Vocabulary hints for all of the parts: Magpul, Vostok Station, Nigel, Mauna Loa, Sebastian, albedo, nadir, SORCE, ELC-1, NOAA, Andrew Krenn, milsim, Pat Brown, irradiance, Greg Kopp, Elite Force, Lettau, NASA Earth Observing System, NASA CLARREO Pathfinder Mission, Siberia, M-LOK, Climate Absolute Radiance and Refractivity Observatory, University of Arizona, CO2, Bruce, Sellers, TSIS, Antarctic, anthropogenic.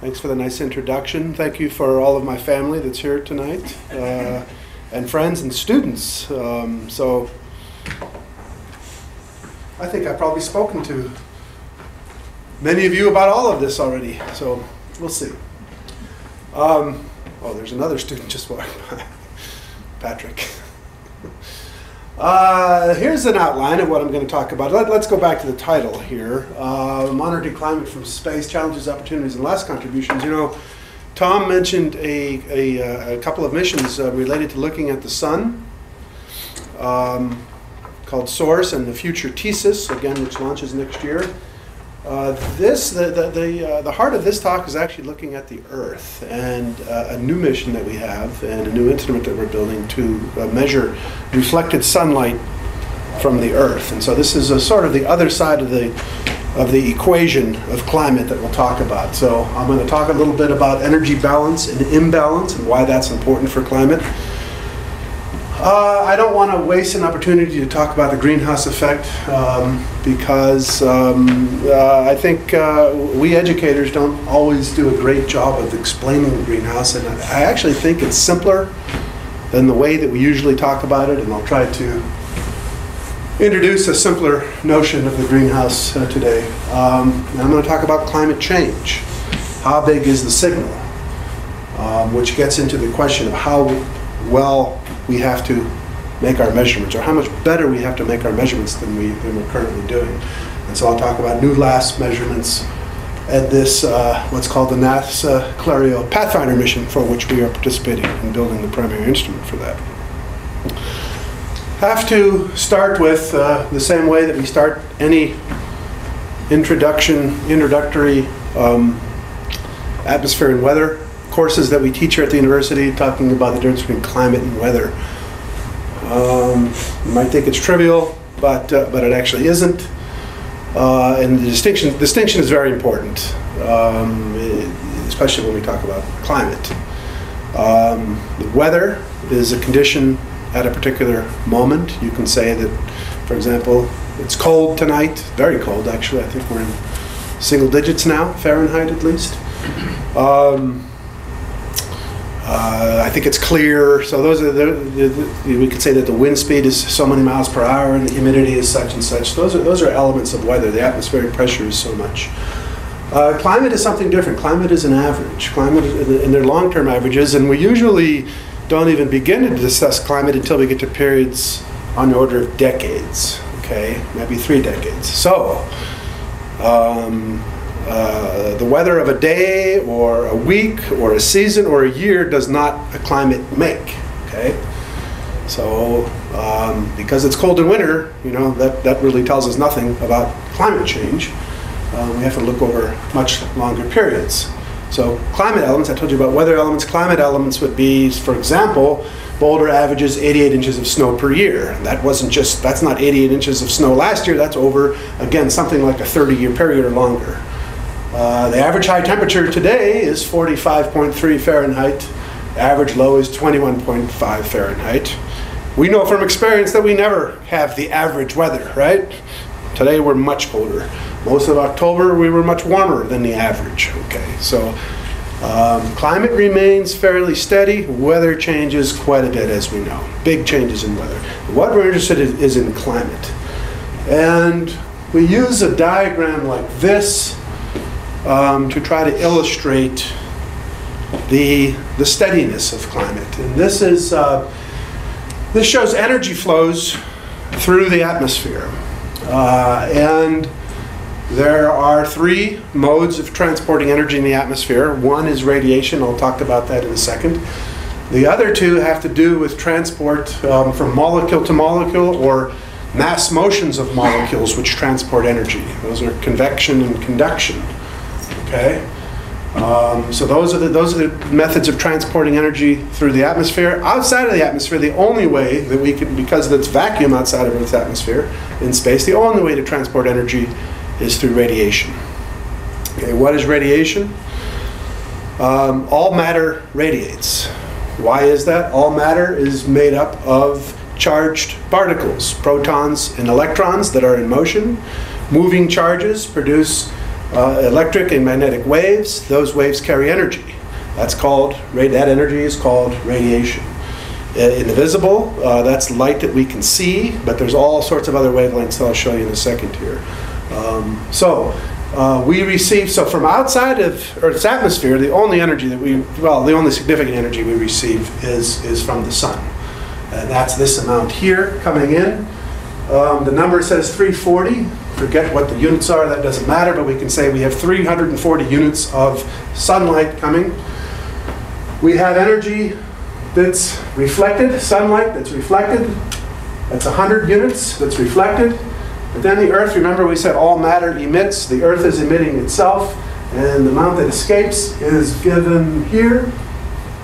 Thanks for the nice introduction. Thank you for all of my family that's here tonight, and friends and students. So I think I've probably spoken to many of you about all of this already, so we'll see. Oh, there's another student just walked by, Patrick. Here's an outline of what I'm going to talk about. Let's go back to the title here. Monitoring Climate from Space, Challenges, Opportunities, and Last Contributions. You know, Tom mentioned a couple of missions related to looking at the sun, called SORCE, and the future TSIS, again, which launches next year. The heart of this talk is actually looking at the Earth and a new mission that we have and a new instrument that we're building to measure reflected sunlight from the Earth. And so this is sort of the other side of the equation of climate that we'll talk about. So I'm going to talk a little bit about energy balance and imbalance and why that's important for climate. I don't want to waste an opportunity to talk about the greenhouse effect because I think we educators don't always do a great job of explaining the greenhouse, and I actually think it's simpler than the way that we usually talk about it, and I'll try to introduce a simpler notion of the greenhouse today. And I'm going to talk about climate change. How big is the signal? Which gets into the question of how well we have to make our measurements, or how much better we have to make our measurements than we're currently doing. And so I'll talk about new LASP measurements at this, what's called the NASA CLARREO Pathfinder Mission, for which we are participating in building the primary instrument for that. Have to start with the same way that we start any introductory atmosphere and weather courses that we teach here at the university, talking about the difference between climate and weather. You might think it's trivial, but it actually isn't. And the distinction is very important, especially when we talk about climate. The weather is a condition at a particular moment. You can say that, for example, it's cold tonight, very cold actually. I think we're in single digits now, Fahrenheit at least. I think it's clear, so those are we could say that the wind speed is so many miles per hour and the humidity is such and such. Those are elements of weather. The atmospheric pressure is so much. Climate is something different. Climate is an average. Climate and their long-term averages, and we usually don't even begin to discuss climate until we get to periods on the order of decades, okay, maybe 3 decades. So the weather of a day or a week or a season or a year does not a climate make, okay? So because it's cold in winter, you know, that really tells us nothing about climate change. We have to look over much longer periods. So climate elements, I told you about weather elements. Climate elements would be, for example, Boulder averages 88 inches of snow per year. That wasn't just, that's not 88 inches of snow last year, that's over, again, something like a 30-year period or longer. The average high temperature today is 45.3 Fahrenheit. The average low is 21.5 Fahrenheit. We know from experience that we never have the average weather, right? Today we're much colder. Most of October we were much warmer than the average. Okay, so climate remains fairly steady. Weather changes quite a bit, as we know. Big changes in weather. What we're interested in is in climate. And we use a diagram like this to try to illustrate the steadiness of climate. And this is this shows energy flows through the atmosphere, and there are 3 modes of transporting energy in the atmosphere. One is radiation. I'll talk about that in a second. The other 2 have to do with transport from molecule to molecule, or mass motions of molecules which transport energy. Those are convection and conduction. Okay, so those are the methods of transporting energy through the atmosphere. Outside of the atmosphere, the only way that we can, because it's vacuum outside of Earth's atmosphere in space, the only way to transport energy is through radiation. Okay, what is radiation? All matter radiates. Why is that? All matter is made up of charged particles, protons and electrons that are in motion. Moving charges produce electric and magnetic waves. Those waves carry energy. That's called, that energy is called radiation. In the visible, that's light that we can see, but there's all sorts of other wavelengths that I'll show you in a second here. We receive, so from outside of Earth's atmosphere, the only energy that we, well, the only significant energy we receive is from the sun. And that's this amount here coming in. The number says 340. Forget what the units are, that doesn't matter, but we can say we have 340 units of sunlight coming. We have energy that's reflected, sunlight that's reflected. That's 100 units that's reflected. But then the Earth, remember we said all matter emits. The Earth is emitting itself, and the amount that escapes is given here.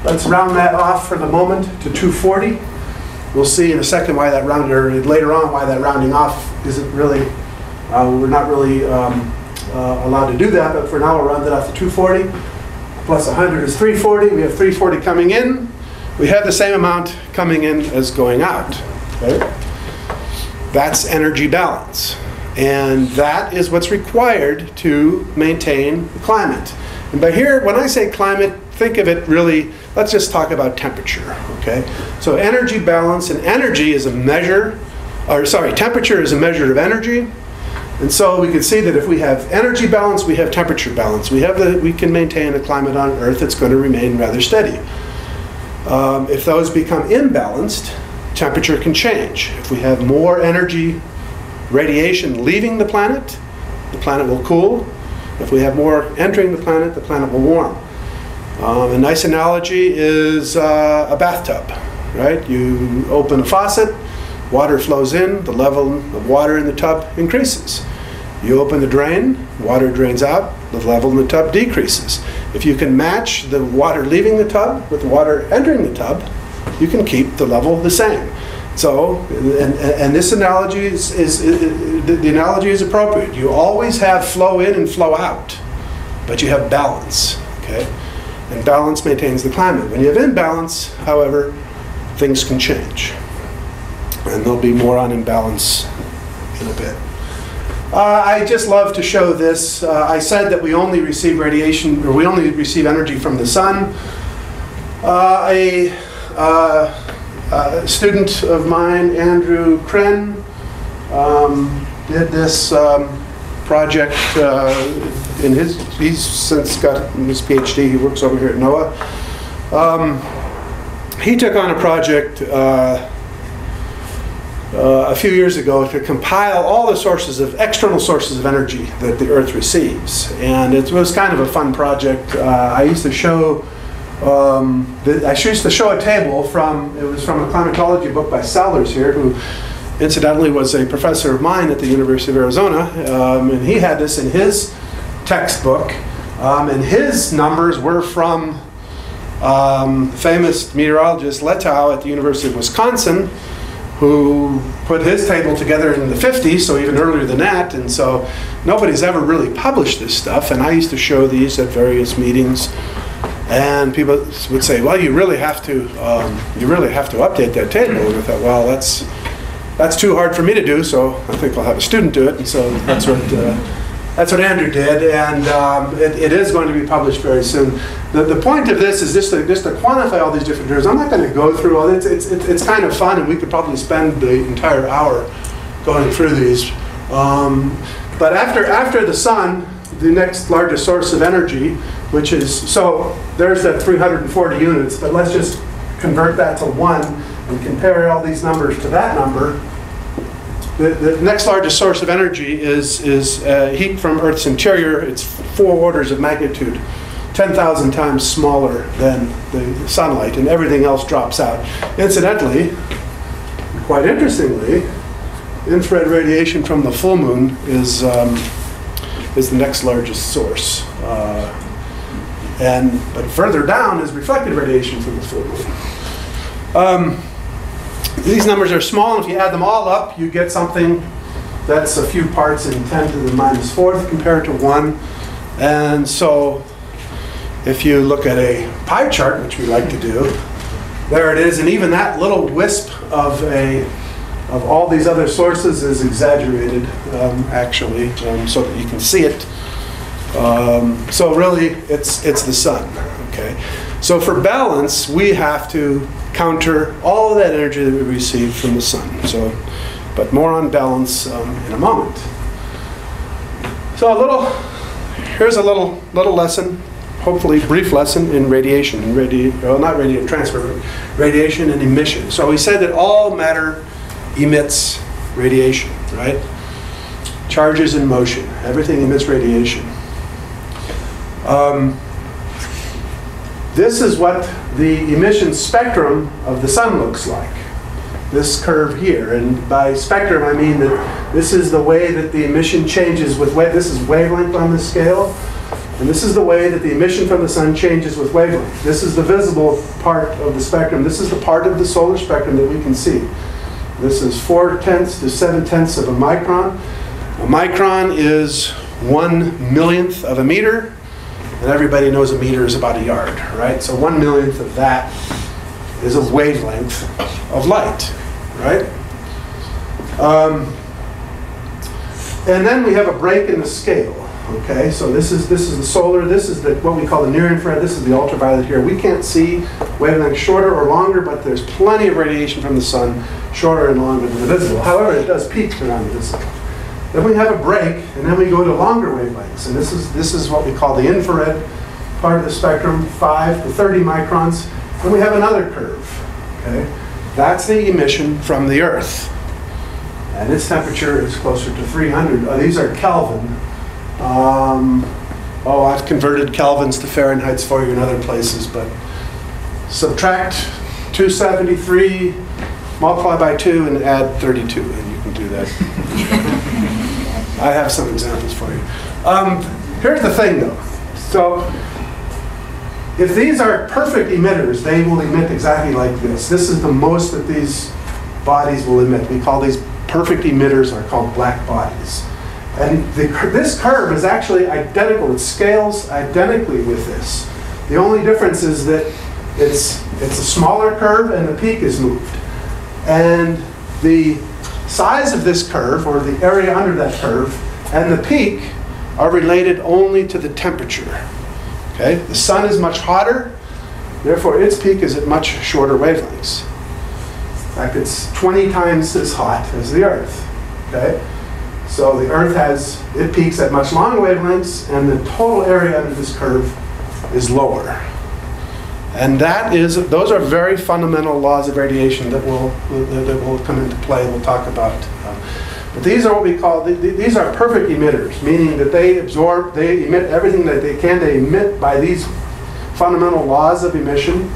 Let's round that off for the moment to 240. We'll see in a second why that rounding, or later on why that rounding off isn't really, we're not really allowed to do that, but for now we'll round it off to 240. Plus 100 is 340. We have 340 coming in. We have the same amount coming in as going out. Okay? That's energy balance. And that is what's required to maintain the climate. And by here, when I say climate, think of it really, let's just talk about temperature, okay? So energy balance, and energy is a measure, or sorry, temperature is a measure of energy. And so we can see that if we have energy balance, we have temperature balance. We have we can maintain a climate on Earth that's going to remain rather steady. If those become imbalanced, temperature can change. If we have more energy radiation leaving the planet will cool. If we have more entering the planet will warm. A nice analogy is a bathtub, right? You open a faucet, water flows in, the level of water in the tub increases. You open the drain, water drains out, the level in the tub decreases. If you can match the water leaving the tub with the water entering the tub, you can keep the level the same. So, and this analogy the analogy is appropriate. You always have flow in and flow out, but you have balance, okay? And balance maintains the climate. When you have imbalance, however, things can change. And there'll be more on imbalance in a bit. I just love to show this. I said that we only receive radiation, or we only receive energy from the sun. A student of mine, Andrew Krenn, did this project in his, he's since got his PhD, he works over here at NOAA. He took on a project a few years ago to compile all the sources of, external sources of energy that the Earth receives. And it was kind of a fun project. I used to show, I used to show a table from, it was from a climatology book by Sellers here, who incidentally was a professor of mine at the University of Arizona, and he had this in his textbook, and his numbers were from famous meteorologist Lettau at the University of Wisconsin, who put his table together in the 50s, so even earlier than that, and so nobody's ever really published this stuff, and I used to show these at various meetings, and people would say, well, you really have to update that table, and I thought, well, that's too hard for me to do, so I think I'll have a student do it, and so that's what Andrew did, and it is going to be published very soon. The point of this is just to quantify all these different terms. I'm not going to go through all this. It's kind of fun, and we could probably spend the entire hour going through these. But after the sun, the next largest source of energy, which is, so there's that 340 units, but let's just convert that to 1 and compare all these numbers to that number. The next largest source of energy is heat from Earth's interior. It's 4 orders of magnitude, 10,000 times smaller than the sunlight, and everything else drops out. Incidentally, quite interestingly, infrared radiation from the full moon is the next largest source. But further down is reflected radiation from the full moon. These numbers are small, and if you add them all up, you get something that's a few parts in 10 to the minus fourth compared to 1. And so if you look at a pie chart, which we like to do, there it is. And even that little wisp of all these other sources is exaggerated, actually, so that you can see it. So really, it's the sun. Okay. So for balance, we have to counter all of that energy that we receive from the sun. So, but more on balance in a moment. So here's a little lesson, hopefully brief lesson in radiation and radiation and emission. So we said that all matter emits radiation, right? Charges in motion, everything emits radiation. This is what the emission spectrum of the sun looks like, this curve here. And by spectrum, I mean that this is the way that the emission changes with wavelength. This is wavelength on the scale. And this is the way that the emission from the sun changes with wavelength. This is the visible part of the spectrum. This is the part of the solar spectrum that we can see. This is 0.4 to 0.7 of a micron. A micron is 1/1,000,000 of a meter. And everybody knows a meter is about a yard, right? So 1/1,000,000 of that is a wavelength of light, right? And then we have a break in the scale, okay? So this is the solar, this is the, what we call the near infrared, this is the ultraviolet here. We can't see wavelengths shorter or longer, but there's plenty of radiation from the sun, shorter and longer than the visible. However, it does peak around the visible. Then we have a break, and then we go to longer wavelengths. And this is what we call the infrared part of the spectrum, 5 to 30 microns. Then we have another curve. Okay? That's the emission from the Earth. And its temperature is closer to 300. Oh, these are Kelvin. Oh, I've converted Kelvins to Fahrenheits for you in other places, but subtract 273, multiply by 2, and add 32, and you can do that. I have some examples for you. Here's the thing, though. So if these are perfect emitters, they will emit exactly like this. This is the most that these bodies will emit. We call these perfect emitters, are called black bodies. And this curve is actually identical. It scales identically with this. The only difference is that it's a smaller curve and the peak is moved. And the size of this curve, or the area under that curve, and the peak are related only to the temperature. Okay? The sun is much hotter, therefore its peak is at much shorter wavelengths. In fact, it's 20 times as hot as the Earth. Okay? So the Earth it peaks at much longer wavelengths, and the total area under this curve is lower. And those are very fundamental laws of radiation that will come into play. We'll talk about. But these are what we call these are perfect emitters, meaning that they emit everything that they can. They emit by these fundamental laws of emission.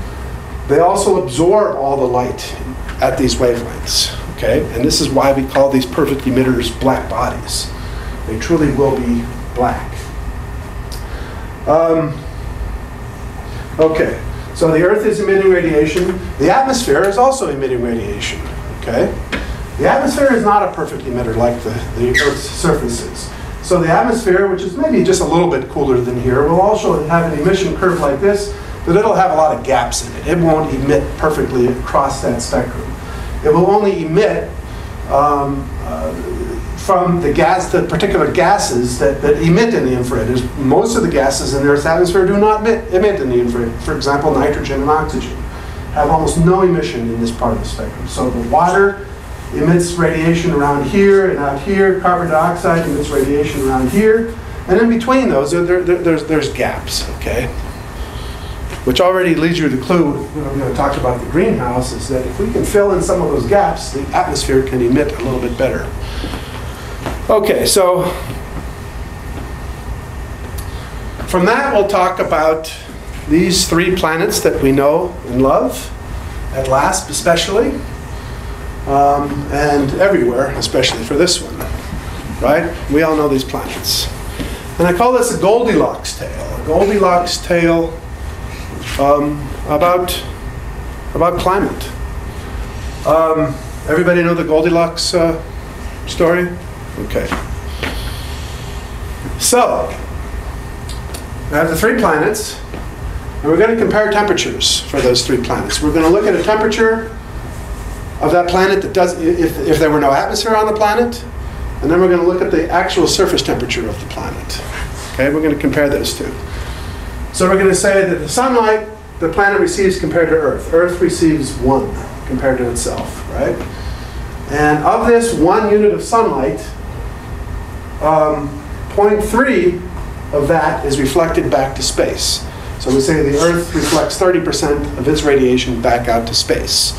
They also absorb all the light at these wavelengths. Okay, and this is why we call these perfect emitters black bodies. They truly will be black. Okay. So the Earth is emitting radiation. The atmosphere is also emitting radiation, okay? The atmosphere is not a perfect emitter like the Earth's surface is. So the atmosphere, which is maybe just a little bit cooler than here, will also have an emission curve like this, but it'll have a lot of gaps in it. It won't emit perfectly across that spectrum. It will only emit from the particular gases that emit in the infrared. Most of the gases in the Earth's atmosphere do not emit in the infrared. For example, nitrogen and oxygen have almost no emission in this part of the spectrum. So the water emits radiation around here and out here. Carbon dioxide emits radiation around here. And in between those, there's gaps, okay? Which already leads you to the clue when I talked about the greenhouse, is that if we can fill in some of those gaps, the atmosphere can emit a little bit better. Okay, so from that we'll talk about these three planets that we know and love, at LASP especially, and everywhere, especially for this one, right? We all know these planets. And I call this a Goldilocks tale about climate. Everybody know the Goldilocks story? Okay. So, we have the three planets, and we're going to compare temperatures for those three planets. We're going to look at a temperature of that planet that does, if there were no atmosphere on the planet, and then we're going to look at the actual surface temperature of the planet. Okay, we're going to compare those two. So we're going to say that the sunlight the planet receives compared to Earth. Earth receives 1 compared to itself, right? And of this 1 unit of sunlight, 0.3 of that is reflected back to space. So we say the Earth reflects 30% of its radiation back out to space.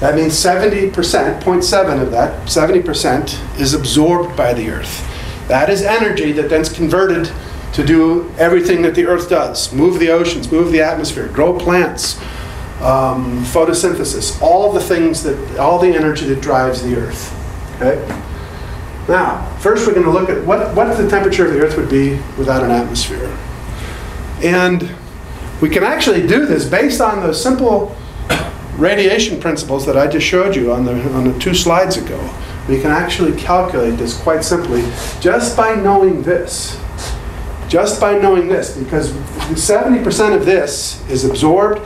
That means 70%, 0.7 of that, 70% is absorbed by the Earth. That is energy that then's converted to do everything that the Earth does. Move the oceans, move the atmosphere, grow plants, photosynthesis, all the things that, all the energy that drives the Earth. Okay? Now, first we're going to look at what the temperature of the Earth would be without an atmosphere. And we can actually do this based on those simple radiation principles that I just showed you on the 2 slides ago. We can actually calculate this quite simply just by knowing this. Just by knowing this, because 70% of this is absorbed.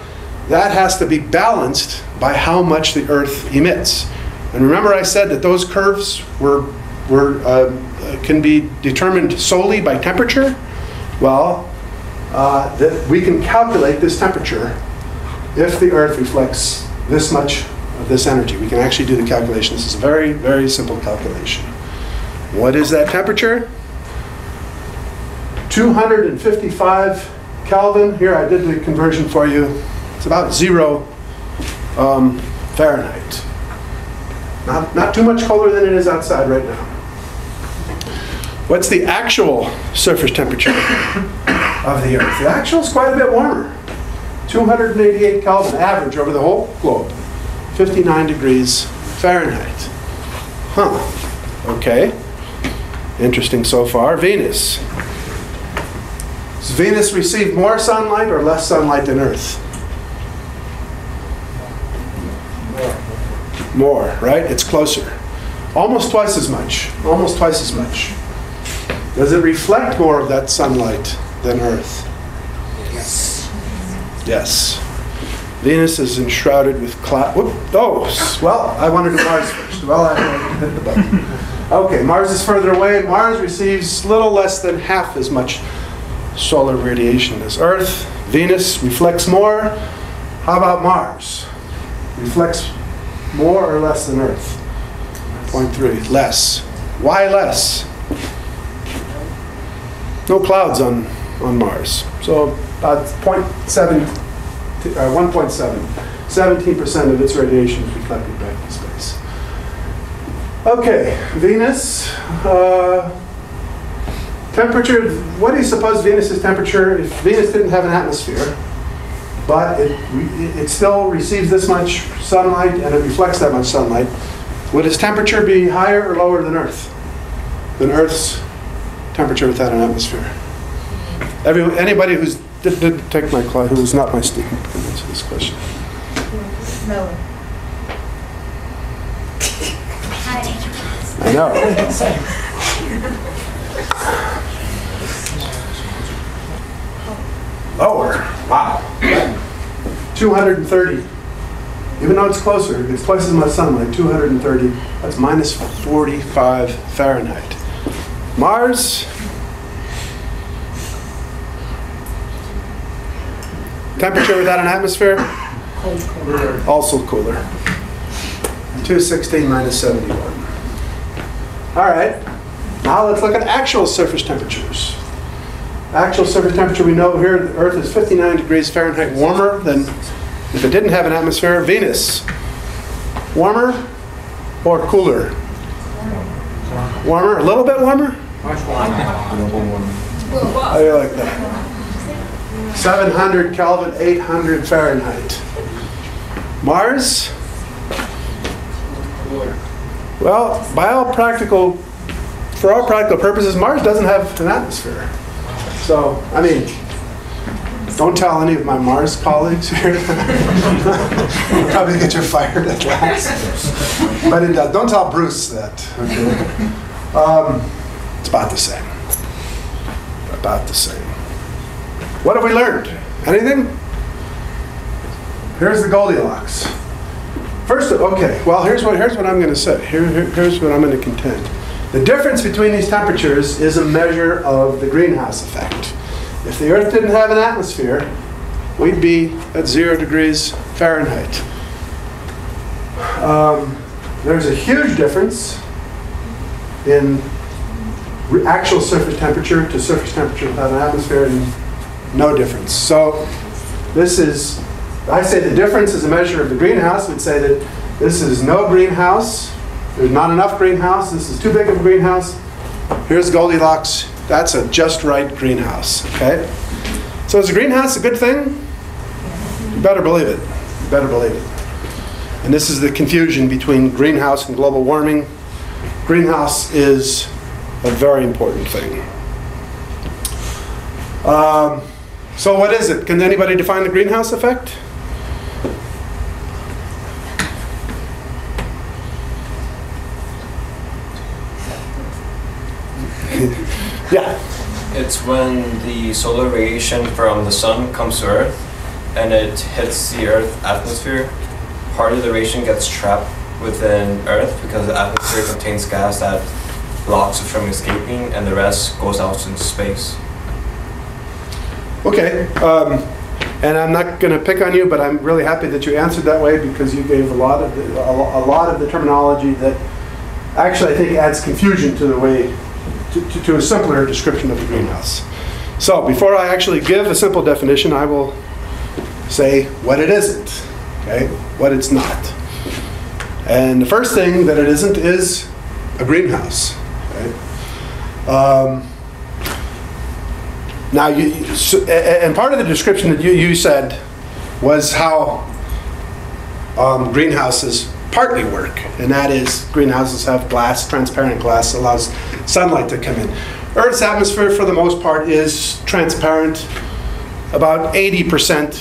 That has to be balanced by how much the Earth emits. And remember I said that those curves can be determined solely by temperature? Well, that we can calculate this temperature if the Earth reflects this much of this energy. We can actually do the calculation. This is a very, very simple calculation. What is that temperature? 255 Kelvin. Here I did the conversion for you. It's about 0 Fahrenheit. Not too much colder than it is outside right now. What's the actual surface temperature of the Earth? The actual is quite a bit warmer. 288 Kelvin average over the whole globe. 59 degrees Fahrenheit. Huh. Okay. Interesting so far. Venus. Does Venus receive more sunlight or less sunlight than Earth? More, right? It's closer. Almost twice as much. Almost twice as much. Does it reflect more of that sunlight than Earth? Yes. Yes. Venus is enshrouded with clouds. Oh, well, I wanted to Mars first. Well, I hit the button. Okay, Mars is further away, and Mars receives little less than half as much solar radiation as Earth. Venus reflects more. How about Mars? Reflects more or less than Earth? 0.3. Less. Why less? No clouds on Mars. So about 1.7. 17% of its radiation is reflected back in space. Okay, Venus. Temperature, what do you suppose Venus's temperature, if Venus didn't have an atmosphere, but it still receives this much sunlight and it reflects that much sunlight, would its temperature be higher or lower than Earth? Than Earth's temperature without an atmosphere? Anybody who's didn't take my class, who's not my student, can answer this question. No. I know. Lower. Wow. 230. Even though it's closer, it's twice as much sunlight. 230. That's minus 45 Fahrenheit. Mars. Temperature without an atmosphere? Cooler. Also cooler. 216 minus 71. All right. Now let's look at actual surface temperatures. Actual surface temperature, we know here the Earth is 59 degrees Fahrenheit warmer than, if it didn't have an atmosphere, Venus. Warmer or cooler? Warmer. A little bit warmer? Much warmer. How do you like that? 700 Kelvin, 800 Fahrenheit. Mars? Well, for all practical purposes, Mars doesn't have an atmosphere. So, I mean, don't tell any of my Mars colleagues here. You'll probably get you fired at last. But it does. Don't tell Bruce that. Okay. It's about the same. About the same. What have we learned? Anything? Here's the Goldilocks. Here's what I'm going to say. Here's what I'm going to contend. The difference between these temperatures is a measure of the greenhouse effect. If the Earth didn't have an atmosphere, we'd be at 0 degrees Fahrenheit. There's a huge difference in actual surface temperature to surface temperature without an atmosphere, and no difference. So this is, I say the difference is a measure of the greenhouse. We'd say that this is no greenhouse, there's not enough greenhouse, this is too big of a greenhouse. Here's Goldilocks, that's a just right greenhouse, okay? So is a greenhouse a good thing? You better believe it, you better believe it. And this is the confusion between greenhouse and global warming. Greenhouse is a very important thing. So what is it? Can anybody define the greenhouse effect? Yeah. It's when the solar radiation from the sun comes to Earth and it hits the Earth's atmosphere. Part of the radiation gets trapped within Earth because the atmosphere contains gas that blocks it from escaping, and the rest goes out into space. Okay, and I'm not going to pick on you, but I'm really happy that you answered that way, because you gave a lot of the terminology that actually I think adds confusion to the way to a simpler description of the greenhouse. So before I actually give a simple definition, I will say what it isn't, okay? What it's not. And the first thing that it isn't is a greenhouse. Right? Now, and part of the description that you said was how greenhouses partly work, and that is greenhouses have glass, transparent glass, allows sunlight to come in. Earth's atmosphere, for the most part, is transparent. About 80%,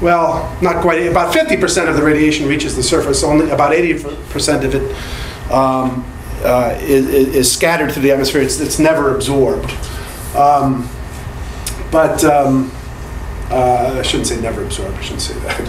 well, not quite, about 50% of the radiation reaches the surface, only about 80% of it is scattered through the atmosphere. It's never absorbed. I shouldn't say never absorbed, I shouldn't say that.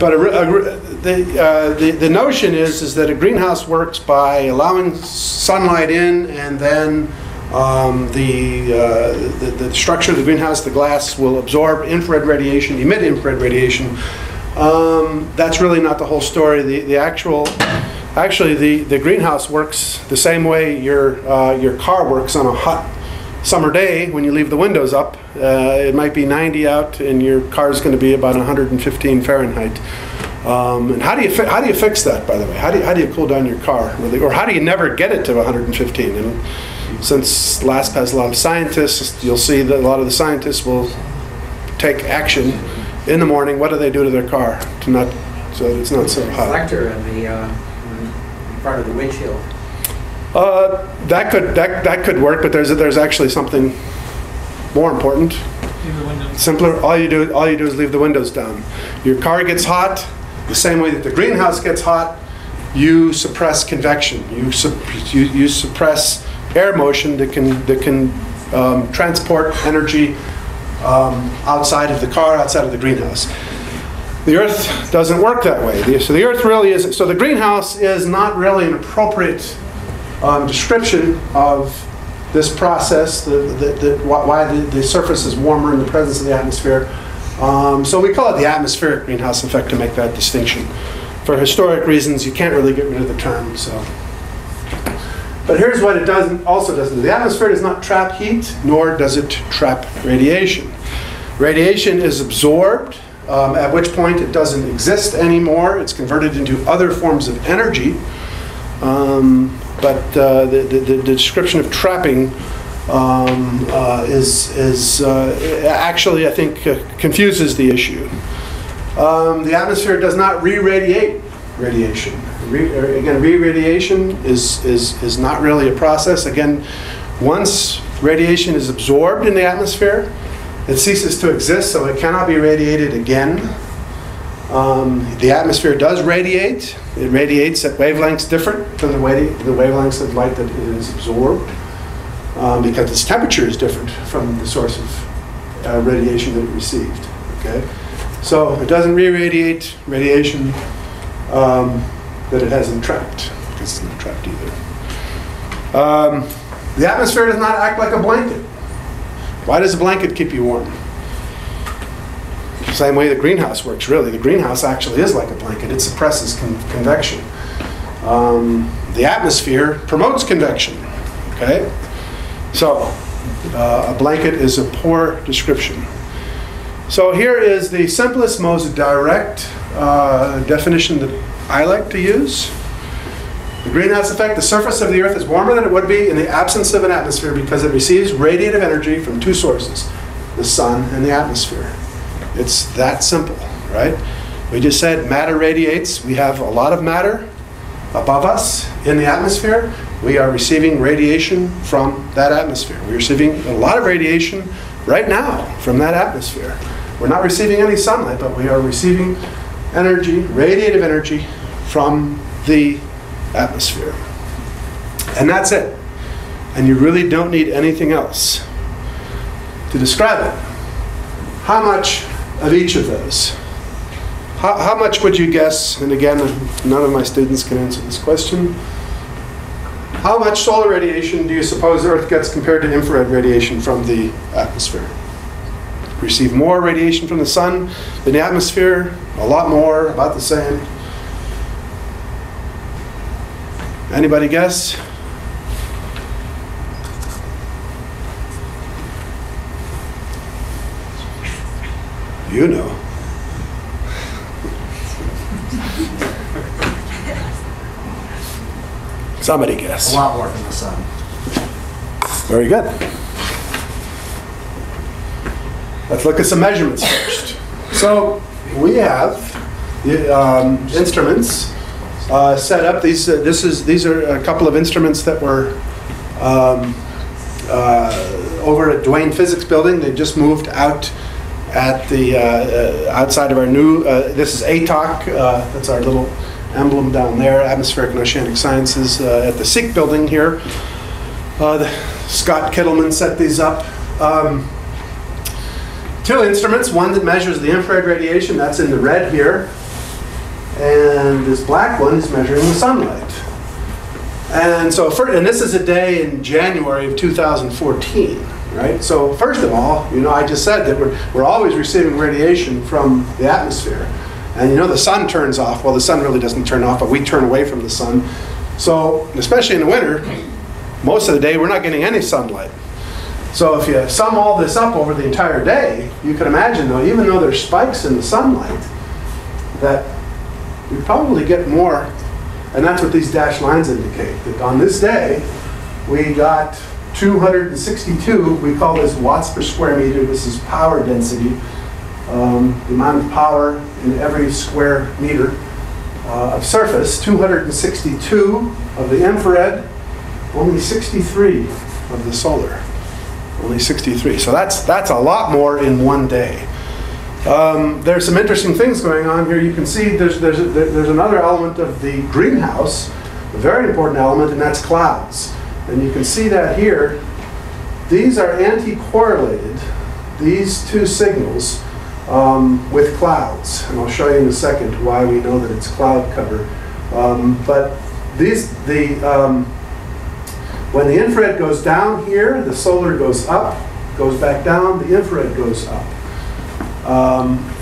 But the notion is that a greenhouse works by allowing sunlight in, and then the structure of the greenhouse, the glass, will absorb infrared radiation, emit infrared radiation. That's really not the whole story. Actually, the greenhouse works the same way your car works on a hot summer day when you leave the windows up. It might be 90 out, and your car is going to be about 115 Fahrenheit. And how do you fix that, by the way? How do you cool down your car, really? Or how do you never get it to 115? And since LASP has a lot of scientists, you'll see that a lot of the scientists will take action. In the morning, what do they do to their car to not, so it's not so hot? Reflector in the part of the windshield. That could work, but there's actually something more important, simpler. All you do is leave the windows down. Your car gets hot the same way that the greenhouse gets hot. You suppress convection. You suppress air motion that can transport energy outside of the car, outside of the greenhouse. The Earth doesn't work that way. So the greenhouse is not really an appropriate description of this process, why the surface is warmer in the presence of the atmosphere. So we call it the atmospheric greenhouse effect to make that distinction. For historic reasons, you can't really get rid of the term. So. But here's what it also doesn't do. The atmosphere does not trap heat, nor does it trap radiation. Radiation is absorbed, at which point it doesn't exist anymore. It's converted into other forms of energy. But the description of trapping actually, I think, confuses the issue. The atmosphere does not re-radiate radiation. Re-radiation is not really a process. Again, once radiation is absorbed in the atmosphere, it ceases to exist, so it cannot be radiated again. The atmosphere does radiate. It radiates at wavelengths different than the wavelengths of light that it is absorbed, because its temperature is different from the source of radiation that it received. Okay? So it doesn't re-radiate radiation that it hasn't trapped. It's not trapped either. The atmosphere does not act like a blanket. Why does a blanket keep you warm? Same way the greenhouse works, really. The greenhouse actually is like a blanket. It suppresses convection. The atmosphere promotes convection, okay? So a blanket is a poor description. So here is the simplest, most direct definition that I like to use. The greenhouse effect: the surface of the Earth is warmer than it would be in the absence of an atmosphere because it receives radiative energy from two sources, the sun and the atmosphere. It's that simple, right? We just said matter radiates. We have a lot of matter above us in the atmosphere. We are receiving radiation from that atmosphere. We're receiving a lot of radiation right now from that atmosphere. We're not receiving any sunlight, but we are receiving energy, radiative energy, from the atmosphere. And that's it. And you really don't need anything else to describe it. How much of each of those? How much would you guess? And again, none of my students can answer this question. How much solar radiation do you suppose Earth gets compared to infrared radiation from the atmosphere? Receive more radiation from the sun than the atmosphere? A lot more, about the same. Anybody guess? You know. Somebody guess. A lot more than the sun. Very good. Let's look at some measurements first. So we have the instruments set up. These are a couple of instruments that were over at Duane Physics building. They just moved out at the outside of our new, this is ATOC, that's our little emblem down there, Atmospheric and Oceanic Sciences, at the SIC building here. Scott Kittelman set these up. Two instruments, one that measures the infrared radiation, that's in the red here, and this black one is measuring the sunlight. And so, and this is a day in January of 2014. Right? So first of all, you know, I just said that we're always receiving radiation from the atmosphere. And you know, the sun turns off. Well, the sun really doesn't turn off, but we turn away from the sun. So especially in the winter, most of the day we're not getting any sunlight. So if you sum all this up over the entire day, you can imagine though, even though there's spikes in the sunlight, that you probably get more. And that's what these dashed lines indicate, that on this day we got 262, we call this watts per square meter. This is power density, the amount of power in every square meter of surface. 262 of the infrared, only 63 of the solar, only 63. So that's a lot more in one day. There's some interesting things going on here. You can see there's another element of the greenhouse, a very important element, and that's clouds. And you can see that here. These are anti-correlated, these two signals, with clouds. And I'll show you in a second why we know that it's cloud cover. But these, when the infrared goes down here, the solar goes up, goes back down, the infrared goes up.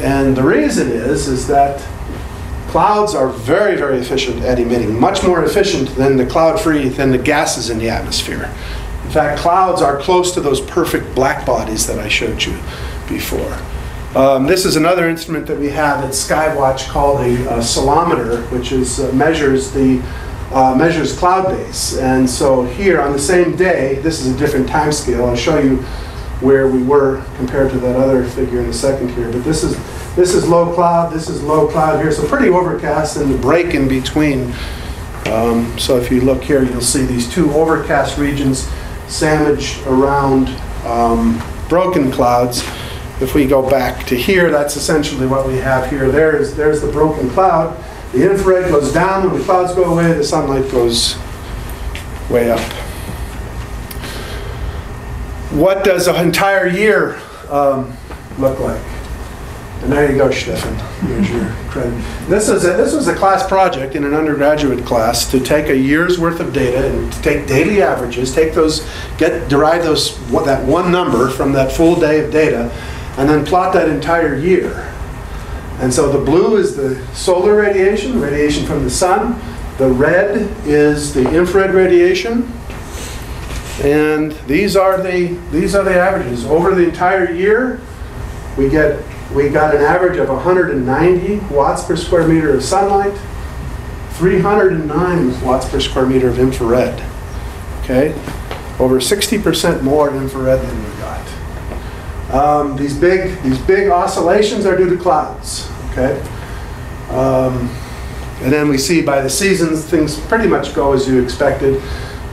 And the reason is that clouds are very, very efficient at emitting, much more efficient than the cloud-free, than the gases in the atmosphere. In fact, clouds are close to those perfect black bodies that I showed you before. This is another instrument that we have at Skywatch called a solometer, which is, measures cloud base. And so here on the same day, this is a different time scale. I'll show you where we were compared to that other figure in a second here, but this is low cloud, this is low cloud here, so pretty overcast and the break in between. So if you look here, you'll see these two overcast regions sandwiched around broken clouds. If we go back to here, that's essentially what we have here. There's the broken cloud. The infrared goes down, when the clouds go away, the sunlight goes way up. What does an entire year look like? And there you go, Stefan. Here's your credit. This was a class project in an undergraduate class to take a year's worth of data and take daily averages, take those, derive that one number from that full day of data, and then plot that entire year. And so the blue is the solar radiation, radiation from the sun. The red is the infrared radiation. And these are the averages over the entire year. We got an average of 190 watts per square meter of sunlight, 309 watts per square meter of infrared. Okay, over 60% more infrared than we got. These big oscillations are due to clouds. Okay, and then we see by the seasons things pretty much go as you expected.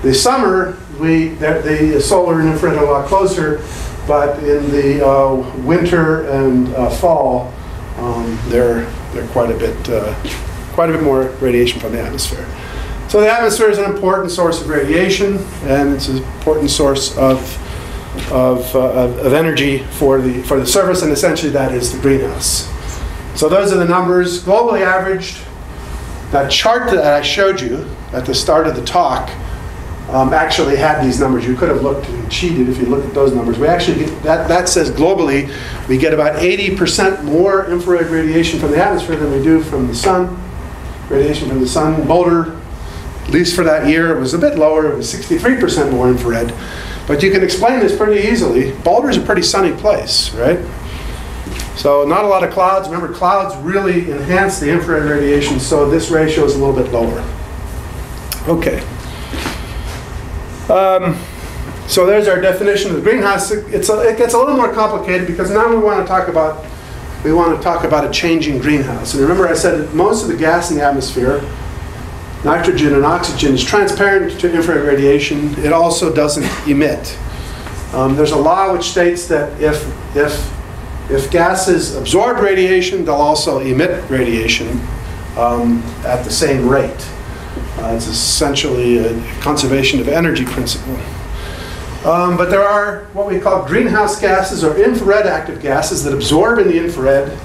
The summer, the solar and infrared are a lot closer. But in the winter and fall, they're quite a bit more radiation from the atmosphere. So the atmosphere is an important source of radiation, and it's an important source of energy for the surface, and essentially that is the greenhouse. So those are the numbers globally averaged. That chart that I showed you at the start of the talk actually had these numbers. You could have looked and cheated if you looked at those numbers. We actually get, that says globally, we get about 80% more infrared radiation from the atmosphere than we do from the sun. Radiation from the sun, Boulder, at least for that year, it was a bit lower. It was 63% more infrared. But you can explain this pretty easily. Boulder's a pretty sunny place, right? So not a lot of clouds. Remember, clouds really enhance the infrared radiation, so this ratio is a little bit lower. Okay. So there's our definition of the greenhouse. It gets a little more complicated because now we want to talk about a changing greenhouse. And remember, I said that most of the gas in the atmosphere, nitrogen and oxygen, is transparent to infrared radiation. It also doesn't emit. There's a law which states that if gases absorb radiation, they'll also emit radiation at the same rate. It's essentially a conservation of energy principle. But there are what we call greenhouse gases or infrared active gases that absorb in the infrared,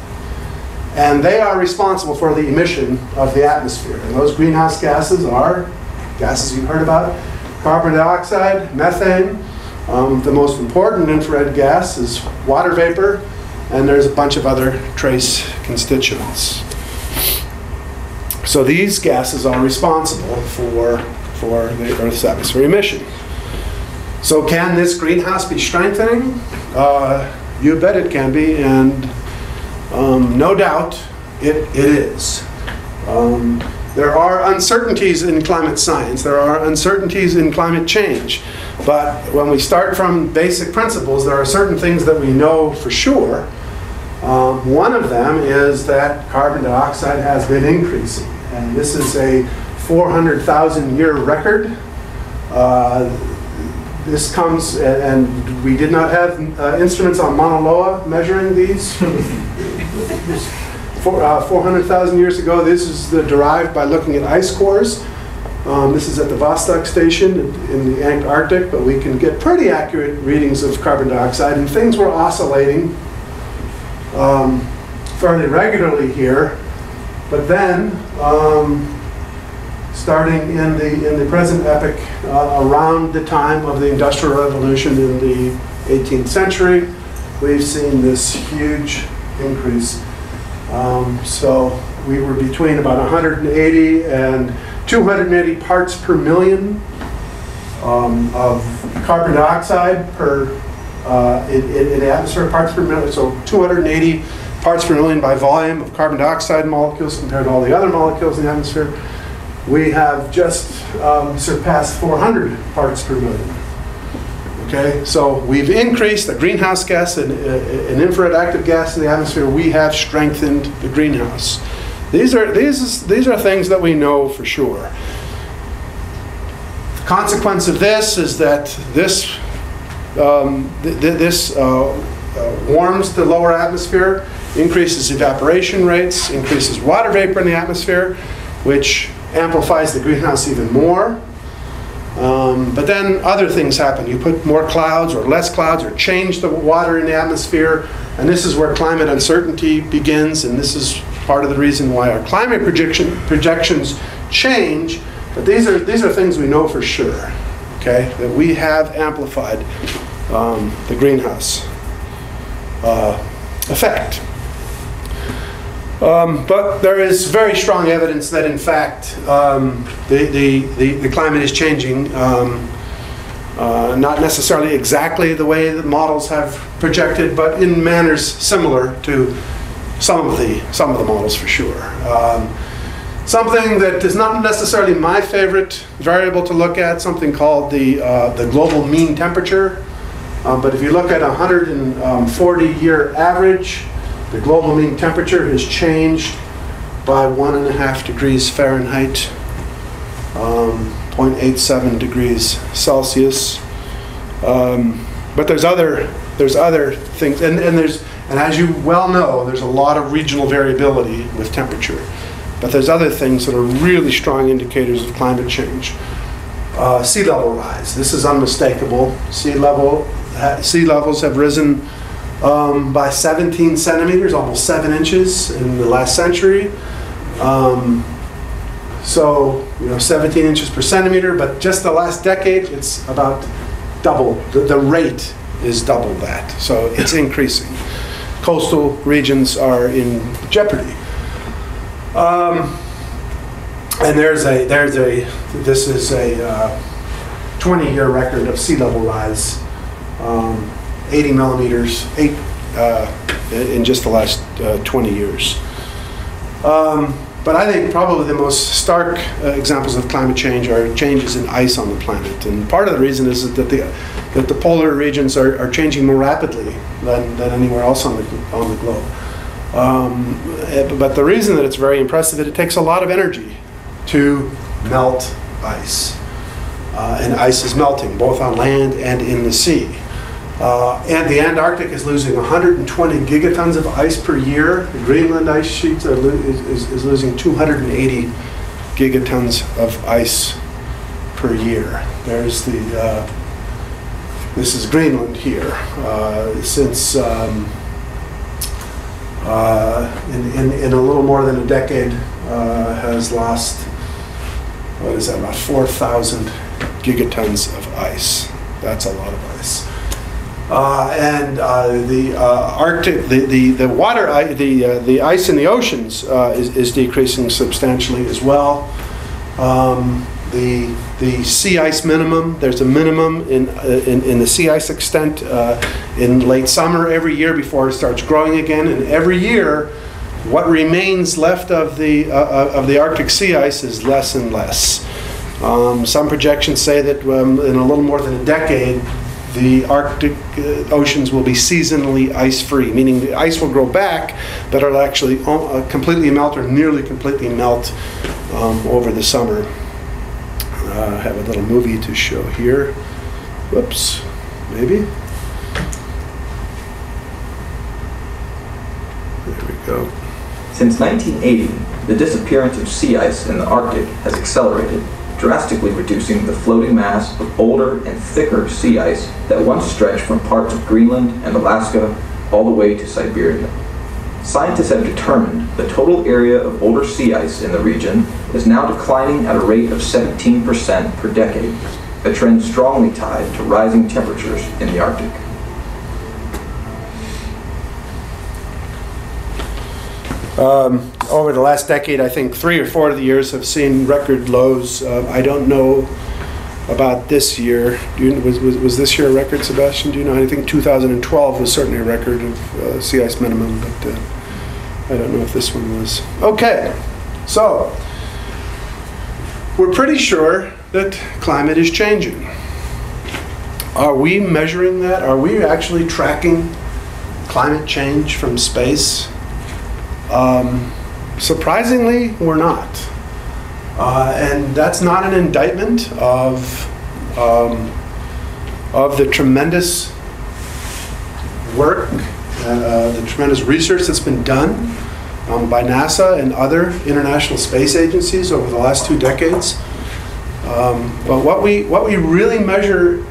and they are responsible for the emission of the atmosphere. And those greenhouse gases are gases you've heard about: carbon dioxide, methane. The most important infrared gas is water vapor, and there's a bunch of other trace constituents. So these gases are responsible for the Earth's atmosphere emission. So can this greenhouse be strengthening? You bet it can be, and no doubt it is. There are uncertainties in climate science. There are uncertainties in climate change. But when we start from basic principles, there are certain things that we know for sure. One of them is that carbon dioxide has been increasing. And this is a 400,000-year record. This comes, and we did not have instruments on Mauna Loa measuring these. 400,000 years ago, this is derived by looking at ice cores. This is at the Vostok Station in the Antarctic, but we can get pretty accurate readings of carbon dioxide, and things were oscillating fairly regularly here. But then, starting in the present epoch, around the time of the Industrial Revolution in the 18th century, we've seen this huge increase. So we were between about 180 and 280 parts per million of carbon dioxide in the atmosphere, parts per million. So 280 parts per million by volume of carbon dioxide molecules compared to all the other molecules in the atmosphere. We have just surpassed 400 parts per million. Okay, so we've increased the greenhouse gas and infrared active gas in the atmosphere. We have strengthened the greenhouse. These are things that we know for sure. The consequence of this is that this warms the lower atmosphere, increases evaporation rates, increases water vapor in the atmosphere, which amplifies the greenhouse even more. But then other things happen. You put more clouds or less clouds or change the water in the atmosphere, And this is where climate uncertainty begins, and this is part of the reason why our climate projections change. But these are things we know for sure, okay, that we have amplified the greenhouse effect. But there is very strong evidence that, in fact, the climate is changing, not necessarily exactly the way that models have projected, but in manners similar to some of the models for sure. Something that is not necessarily my favorite variable to look at, something called the global mean temperature. But if you look at a 140-year average, the global mean temperature has changed by 1.5 degrees Fahrenheit, 0.87 degrees Celsius. But there's other things, and as you well know, there's a lot of regional variability with temperature. But there's other things that are really strong indicators of climate change. Sea level rise. This is unmistakable. Sea levels have risen by 17 centimeters, almost 7 inches, in the last century. So, you know, 17 inches per centimeter, but just the last decade, it's about double. The rate is double that. So it's increasing. Coastal regions are in jeopardy. And this is a 20-year record of sea level rise, 80 millimeters, in just the last 20 years. But I think probably the most stark examples of climate change are changes in ice on the planet. And part of the reason is that the polar regions are changing more rapidly than anywhere else on the globe. But the reason that it's very impressive is that it takes a lot of energy to melt ice. And ice is melting, both on land and in the sea. And the Antarctic is losing 120 gigatons of ice per year. The Greenland ice sheet is losing 280 gigatons of ice per year. There's this is Greenland here. Since in a little more than a decade, has lost, what is that, about 4,000 gigatons of ice. That's a lot of ice. And the ice in the oceans is decreasing substantially as well. The sea ice minimum, there's a minimum in the sea ice extent in late summer every year before it starts growing again. And every year, what remains left of the Arctic sea ice is less and less. Some projections say that in a little more than a decade, the Arctic oceans will be seasonally ice-free, meaning the ice will grow back, but it'll actually completely melt or nearly completely melt over the summer. I have a little movie to show here. Whoops, maybe. There we go. Since 1980, the disappearance of sea ice in the Arctic has accelerated, drastically reducing the floating mass of older and thicker sea ice that once stretched from parts of Greenland and Alaska all the way to Siberia. Scientists have determined the total area of older sea ice in the region is now declining at a rate of 17% per decade, a trend strongly tied to rising temperatures in the Arctic. Over the last decade, I think 3 or 4 of the years have seen record lows. I don't know about this year. Was this year a record, Sebastian? Do you know? I think 2012 was certainly a record of sea ice minimum, but I don't know if this one was. Okay, so we're pretty sure that climate is changing. Are we measuring that? Are we actually tracking climate change from space? Surprisingly, we're not. And that's not an indictment of the tremendous work, the tremendous research that's been done by NASA and other international space agencies over the last 2 decades. But what we really measure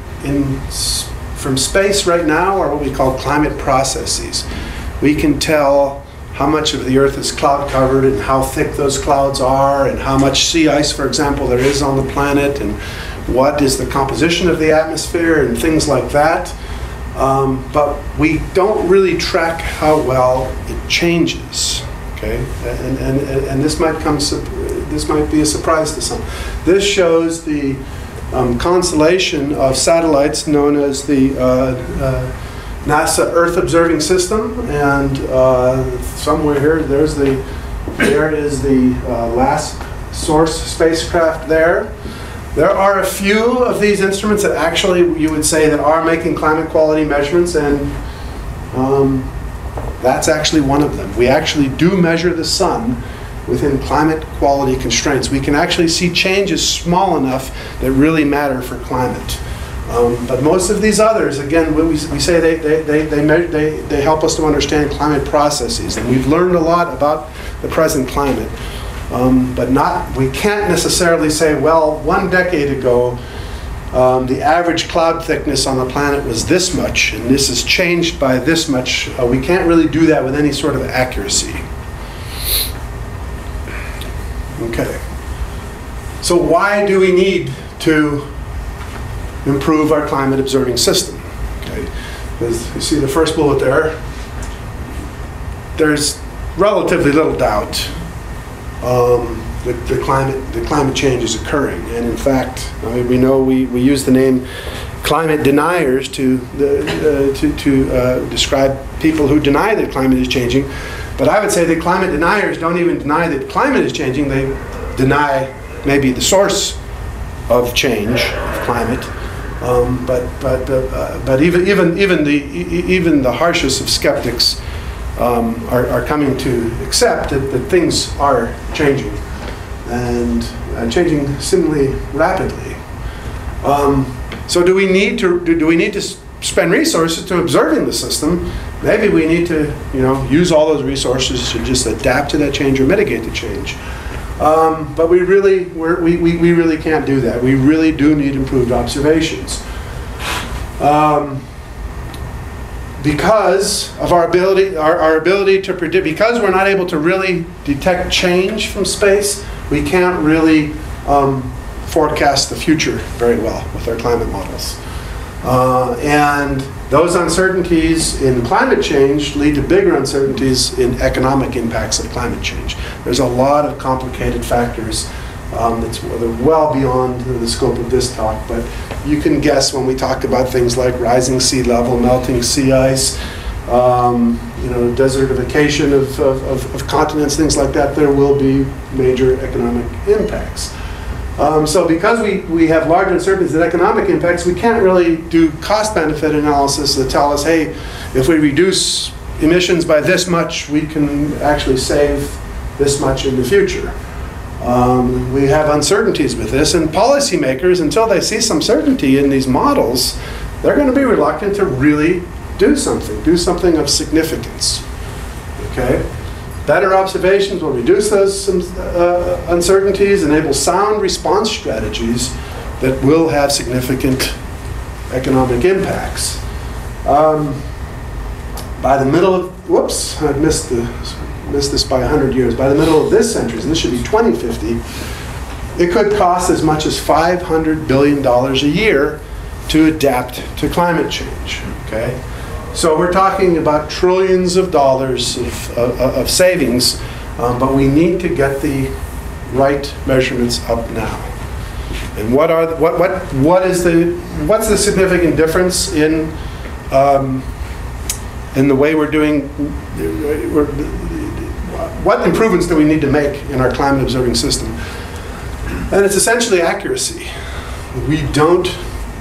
from space right now are what we call climate processes. we can tell how much of the Earth is cloud covered and how thick those clouds are and how much sea ice, for example, there is on the planet and what is the composition of the atmosphere and things like that. But we don't really track how well it changes, okay? And this might be a surprise to some. This shows the constellation of satellites known as the NASA Earth Observing System, and somewhere here, there is the LASP SORCE spacecraft there. There are a few of these instruments that actually you would say that are making climate quality measurements, and that's actually one of them. We actually do measure the sun within climate quality constraints. We can actually see changes small enough that really matter for climate. But most of these others, again, we say they help us to understand climate processes, and we've learned a lot about the present climate. But we can't necessarily say, well, 1 decade ago, the average cloud thickness on the planet was this much, and this has changed by this much. We can't really do that with any sort of accuracy. Okay. So why do we need to improve our climate observing system? Okay. As you see the first bullet there, there's relatively little doubt the climate change is occurring, and in fact, I mean, we know we use the name climate deniers to describe people who deny that climate is changing. But I would say that climate deniers don't even deny that climate is changing. They deny maybe the source of change of climate. But even the harshest of skeptics are coming to accept that things are changing, and changing seemingly rapidly. So do we need to spend resources to observing the system? Maybe we need to, you know, use all those resources to just adapt to that change or mitigate the change. But we really can't do that. We really do need improved observations. Because of our ability to predict, because we're not able to really detect change from space, we can't really forecast the future very well with our climate models. And those uncertainties in climate change lead to bigger uncertainties in economic impacts of climate change. There's a lot of complicated factors that's well beyond the scope of this talk, but you can guess when we talk about things like rising sea level, melting sea ice, you know, desertification of continents, things like that, there will be major economic impacts. So because we have large uncertainties in economic impacts, we can't really do cost-benefit analysis that tell us, hey, if we reduce emissions by this much, we can actually save this much in the future. We have uncertainties with this, and policymakers, until they see some certainty in these models, they're going to be reluctant to really do something of significance. Okay? Better observations will reduce those uncertainties, enable sound response strategies that will have significant economic impacts. By the middle of, whoops, I missed this by 100 years. By the middle of this century, and this should be 2050, it could cost as much as $500 billion a year to adapt to climate change, okay? So we're talking about trillions of dollars of savings, but we need to get the right measurements up now. And what's the significant difference in the way we're doing? What improvements do we need to make in our climate observing system? And it's essentially accuracy. We don't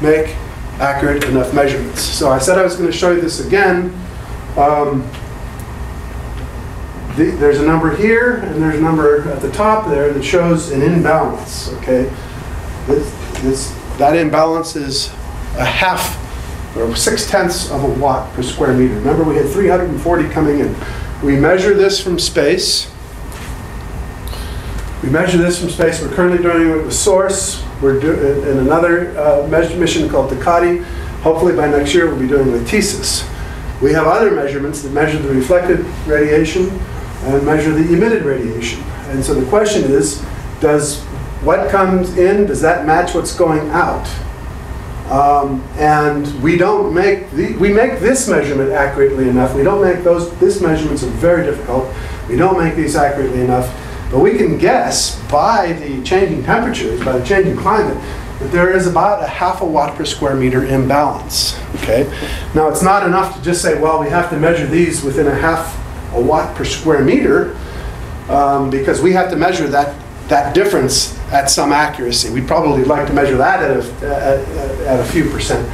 make accurate enough measurements. So I said I was going to show you this again. There's a number here, and there's a number at the top there that shows an imbalance. Okay, that imbalance is a half or 0.6 watts per square meter. Remember, we had 340 coming in. We measure this from space. We're currently doing it with SORCE. We're doing in another mission called Ducati. Hopefully by next year we'll be doing with TSIS. We have other measurements that measure the reflected radiation and measure the emitted radiation. And so the question is, does what comes in, does that match what's going out? And we don't make, we make this measurement accurately enough. We don't make those, these measurements are very difficult. We don't make these accurately enough. But we can guess by the changing temperatures, by the changing climate, that there is about a half a watt per square meter imbalance. Okay? Now it's not enough to just say, well, we have to measure these within a half a watt per square meter, because we have to measure that difference at some accuracy. We'd probably like to measure that at a few percent.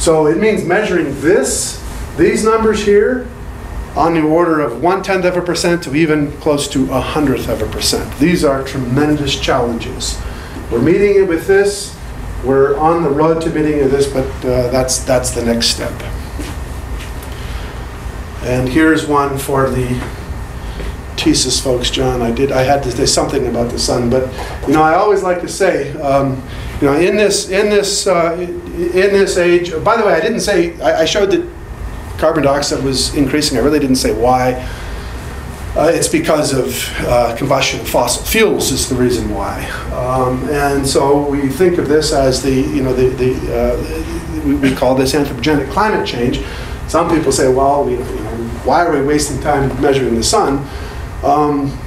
So it means measuring these numbers here on the order of 1/10 of a percent to even close to 100th of a percent. These are tremendous challenges. We're meeting it with this. We're on the road to meeting it with this, but that's the next step. And here's one for the TSIS folks, John. I had to say something about the sun, but you know, I always like to say, you know, in this age. By the way, I didn't say I showed that carbon dioxide was increasing. I really didn't say why. It's because of combustion of fossil fuels is the reason why. And so we think of this as the, you know, we call this anthropogenic climate change. Some people say, well, you know, why are we wasting time measuring the sun?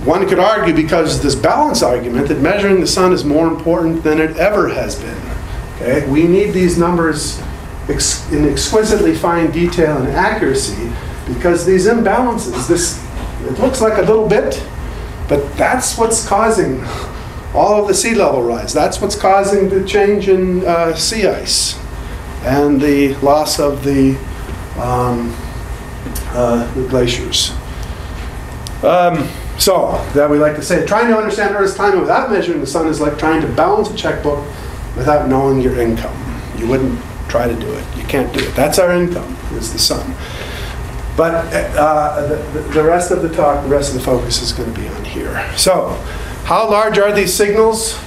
One could argue because this balance argument that measuring the sun is more important than it ever has been. Okay? We need these numbers in exquisitely fine detail and accuracy because these imbalances, it looks like a little bit, but that's what's causing all of the sea level rise. That's what's causing the change in sea ice and the loss of the glaciers. So that we like to say, trying to understand Earth's climate without measuring the sun is like trying to balance a checkbook without knowing your income. You wouldn't try to do it. You can't do it. That's our income, is the sun. But the rest of the talk, the rest of the focus is going to be on here. So how large are these signals?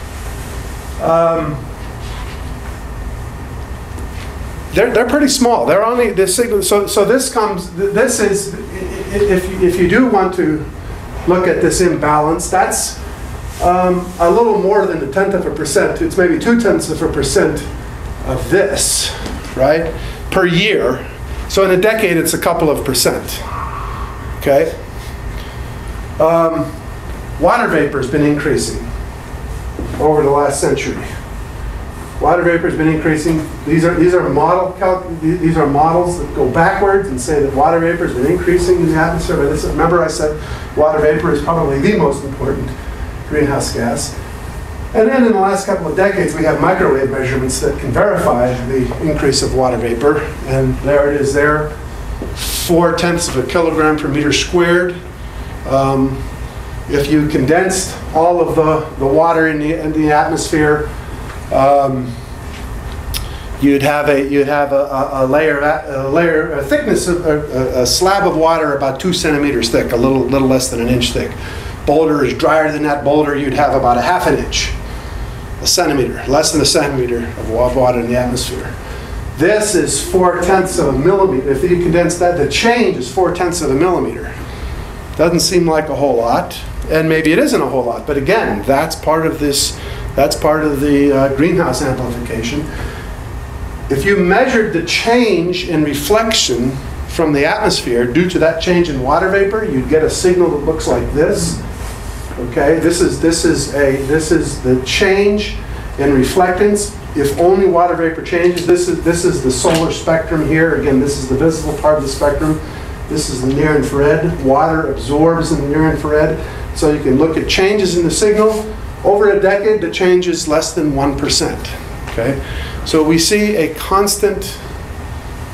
They're pretty small. They're only this signal. So this comes. This is if you do want to look at this imbalance. That's a little more than 1/10 of a percent. It's maybe 2/10 of a percent of this, right, per year. So in a decade, it's a couple of percent. Okay. Water vapor has been increasing over the last century. Water vapor has been increasing. These are models that go backwards and say that water vapor has been increasing in the atmosphere. Remember, I said water vapor is probably the most important greenhouse gas. And then in the last couple of decades, we have microwave measurements that can verify the increase of water vapor. And there it is there, 0.4 kg/m². If you condensed all of the water in the atmosphere, you'd have a slab of water about 2 centimeters thick, a little less than an inch thick. Boulder is drier than that boulder. You'd have about a half an inch. A centimeter, less than a centimeter of water in the atmosphere. This is 0.4 millimeters. If you condense that, the change is 0.4 millimeters. Doesn't seem like a whole lot, and maybe it isn't a whole lot. But again, that's part of this. That's part of the greenhouse amplification. If you measured the change in reflection from the atmosphere due to that change in water vapor, you'd get a signal that looks like this. Okay, this is the change in reflectance if only water vapor changes. This is the solar spectrum here. Again, this is the visible part of the spectrum. This is the near infrared. Water absorbs in the near infrared. So you can look at changes in the signal. Over a decade, the change is less than 1%. Okay, so we see a constant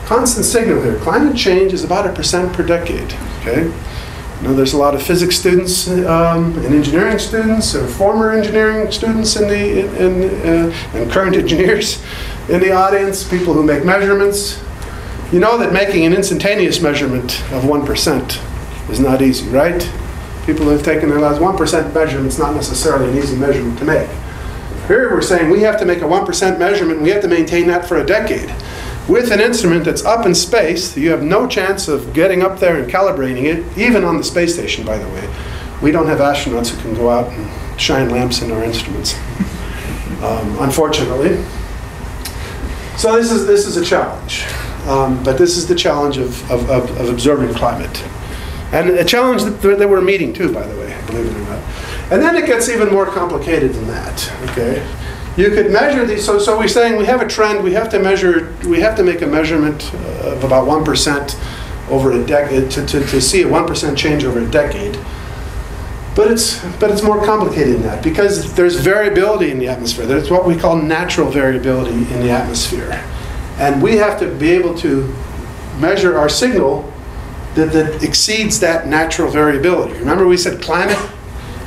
signal here. Climate change is about 1% per decade. Okay. Now, there's a lot of physics students and engineering students, or former engineering students and current engineers in the audience, people who make measurements. You know that making an instantaneous measurement of 1% is not easy, right? People who have taken their lives, 1% measurement is not necessarily an easy measurement to make. Here we're saying we have to make a 1% measurement, and we have to maintain that for a decade. with an instrument that's up in space, you have no chance of getting up there and calibrating it, even on the space station, by the way. We don't have astronauts who can go out and shine lamps in our instruments, unfortunately. So this is a challenge, but this is the challenge of observing climate. And a challenge that we're meeting too, by the way, believe it or not. And then it gets even more complicated than that, okay? You could measure these, so we're saying we have a trend, we have to make a measurement of about 1% over a decade, to see a 1% change over a decade. But it's more complicated than that, because there's variability in the atmosphere. There's what we call natural variability in the atmosphere. And we have to be able to measure our signal that exceeds that natural variability. Remember we said climate?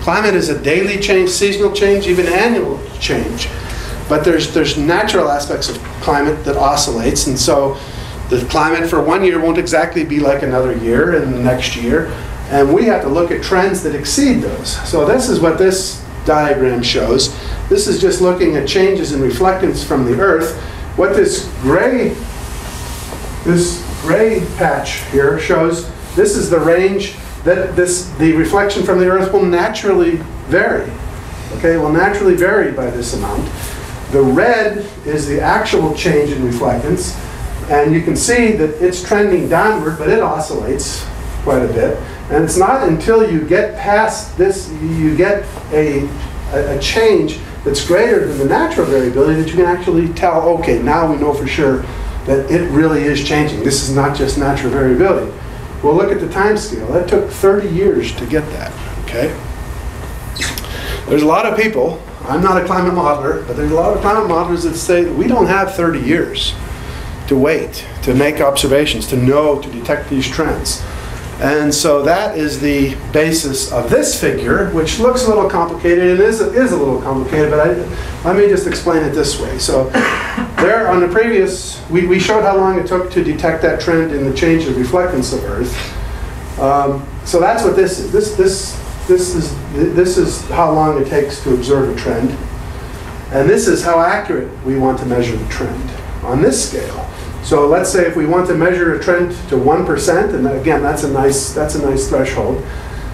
Climate is a daily change, seasonal change, even annual change. But there's natural aspects of climate that oscillates, and so the climate for one year won't exactly be like another year and the next year. And we have to look at trends that exceed those. So this is what this diagram shows. This is just looking at changes in reflectance from the Earth. What this gray patch here shows, this is the range that the reflection from the Earth will naturally vary. Okay, will naturally vary by this amount. The red is the actual change in reflectance. And you can see that it's trending downward, but it oscillates quite a bit. And it's not until you get past this, you get a change that's greater than the natural variability that you can actually tell, okay, now we know for sure that it really is changing. This is not just natural variability. Well, look at the time scale. That took 30 years to get that, okay? There's a lot of people, I'm not a climate modeler, but there's a lot of climate modelers that say that we don't have 30 years to wait, to make observations, to know, to detect these trends. And so that is the basis of this figure, which looks a little complicated and is a little complicated, but let me just explain it this way. So there on the previous, we showed how long it took to detect that trend in the change of reflectance of Earth. So that's what this is. This is how long it takes to observe a trend. And this is how accurate we want to measure the trend on this scale. So let's say if we want to measure a trend to 1%, and again, that's a nice threshold,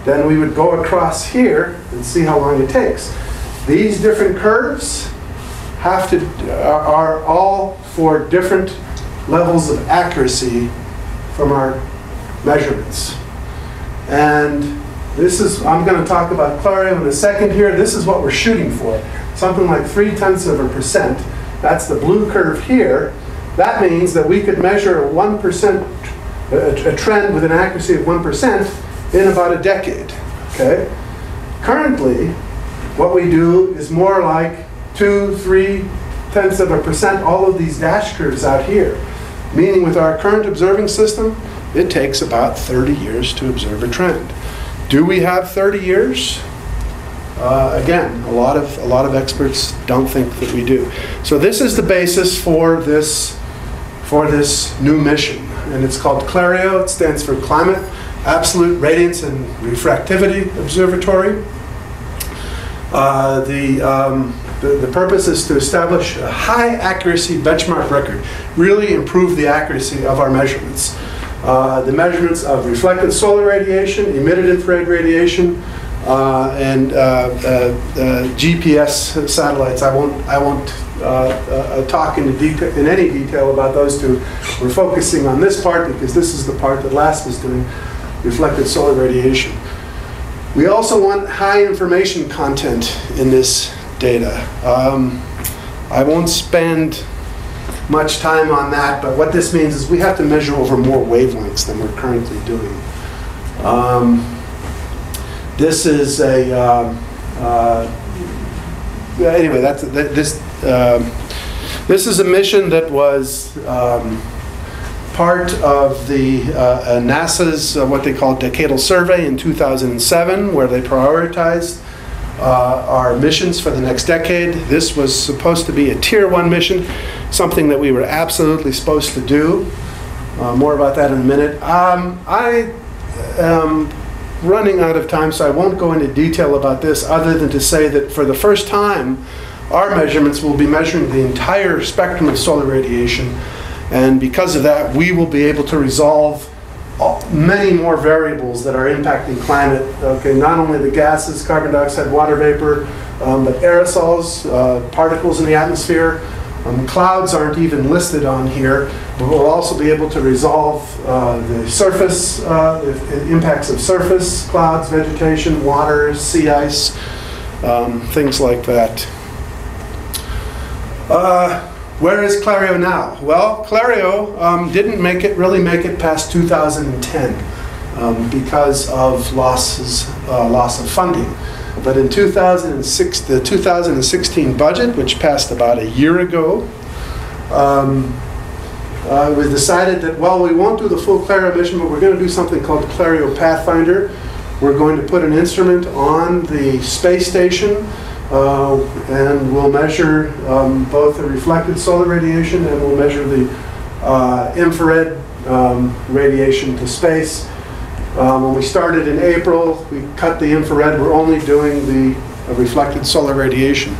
then we would go across here and see how long it takes. These different curves are all for different levels of accuracy from our measurements. And this is, I'm going to talk about CLARREO in a second here. This is what we're shooting for, something like 0.3%. That's the blue curve here. That means that we could measure a 1%, a trend with an accuracy of 1% in about a decade, okay? Currently, what we do is more like 2, 0.3%, all of these dash curves out here. Meaning with our current observing system, it takes about 30 years to observe a trend. Do we have 30 years? Again, a lot of experts don't think that we do. So this is the basis for this new mission, and it's called CLARREO. It stands for Climate Absolute Radiance and Refractivity Observatory. The purpose is to establish a high accuracy benchmark record, really improve the accuracy of our measurements. The measurements of reflected solar radiation, emitted infrared radiation, GPS satellites. I won't talk in any detail about those two. We're focusing on this part because this is the part that LASP is doing, reflected solar radiation. We also want high information content in this data. I won't spend much time on that, but what this means is we have to measure over more wavelengths than we're currently doing. This is a, anyway, this is a mission that was part of the NASA's, what they call decadal survey in 2007, where they prioritized our missions for the next decade. This was supposed to be a Tier 1 mission, something that we were absolutely supposed to do. More about that in a minute. I am running out of time, so I won't go into detail about this other than to say that for the first time, our measurements will be measuring the entire spectrum of solar radiation And because of that, we will be able to resolve many more variables that are impacting climate. Okay, not only the gases, carbon dioxide, water vapor, but aerosols, particles in the atmosphere. Clouds aren't even listed on here, but we'll also be able to resolve the surface, impacts of surface, clouds, vegetation, water, sea ice, things like that. Where is CLARREO now? Well, CLARREO didn't really make it past 2010 because of loss of funding. But in 2006, the 2016 budget, which passed about a year ago, it was decided that, well, we won't do the full CLARREO mission, but we're going to do something called CLARREO Pathfinder. We're going to put an instrument on the space station. And we'll measure both the reflected solar radiation, and we'll measure the infrared radiation to space. When we started in April, we cut the infrared. We're only doing the reflected solar radiation.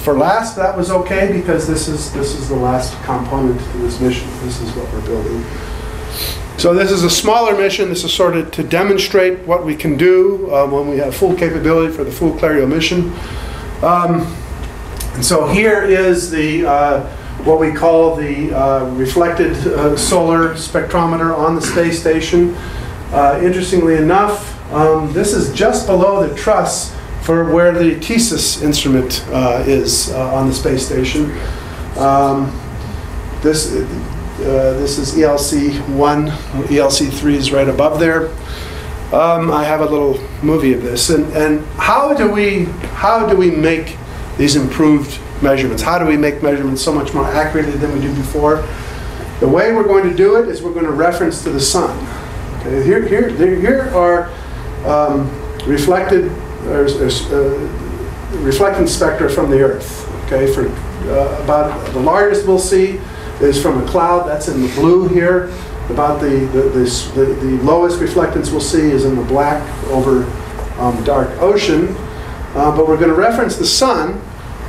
For LASP, that was okay because this is the last component to this mission. This is what we're building. So this is a smaller mission. This is sort of to demonstrate what we can do when we have full capability for the full CLARREO mission. And so here is the what we call the reflected solar spectrometer on the space station. Interestingly enough, this is just below the truss for where the TSIS instrument is on the space station. This is ELC-1, ELC-3 is right above there. I have a little movie of this. And how do we make these improved measurements? How do we make measurements so much more accurately than we did before? The way we're going to do it is we're going to reference to the sun. Okay, here are reflected spectra from the Earth. Okay, for about the largest we'll see is from a cloud, that's in the blue here. About the lowest reflectance we'll see is in the black over dark ocean. But we're going to reference the sun,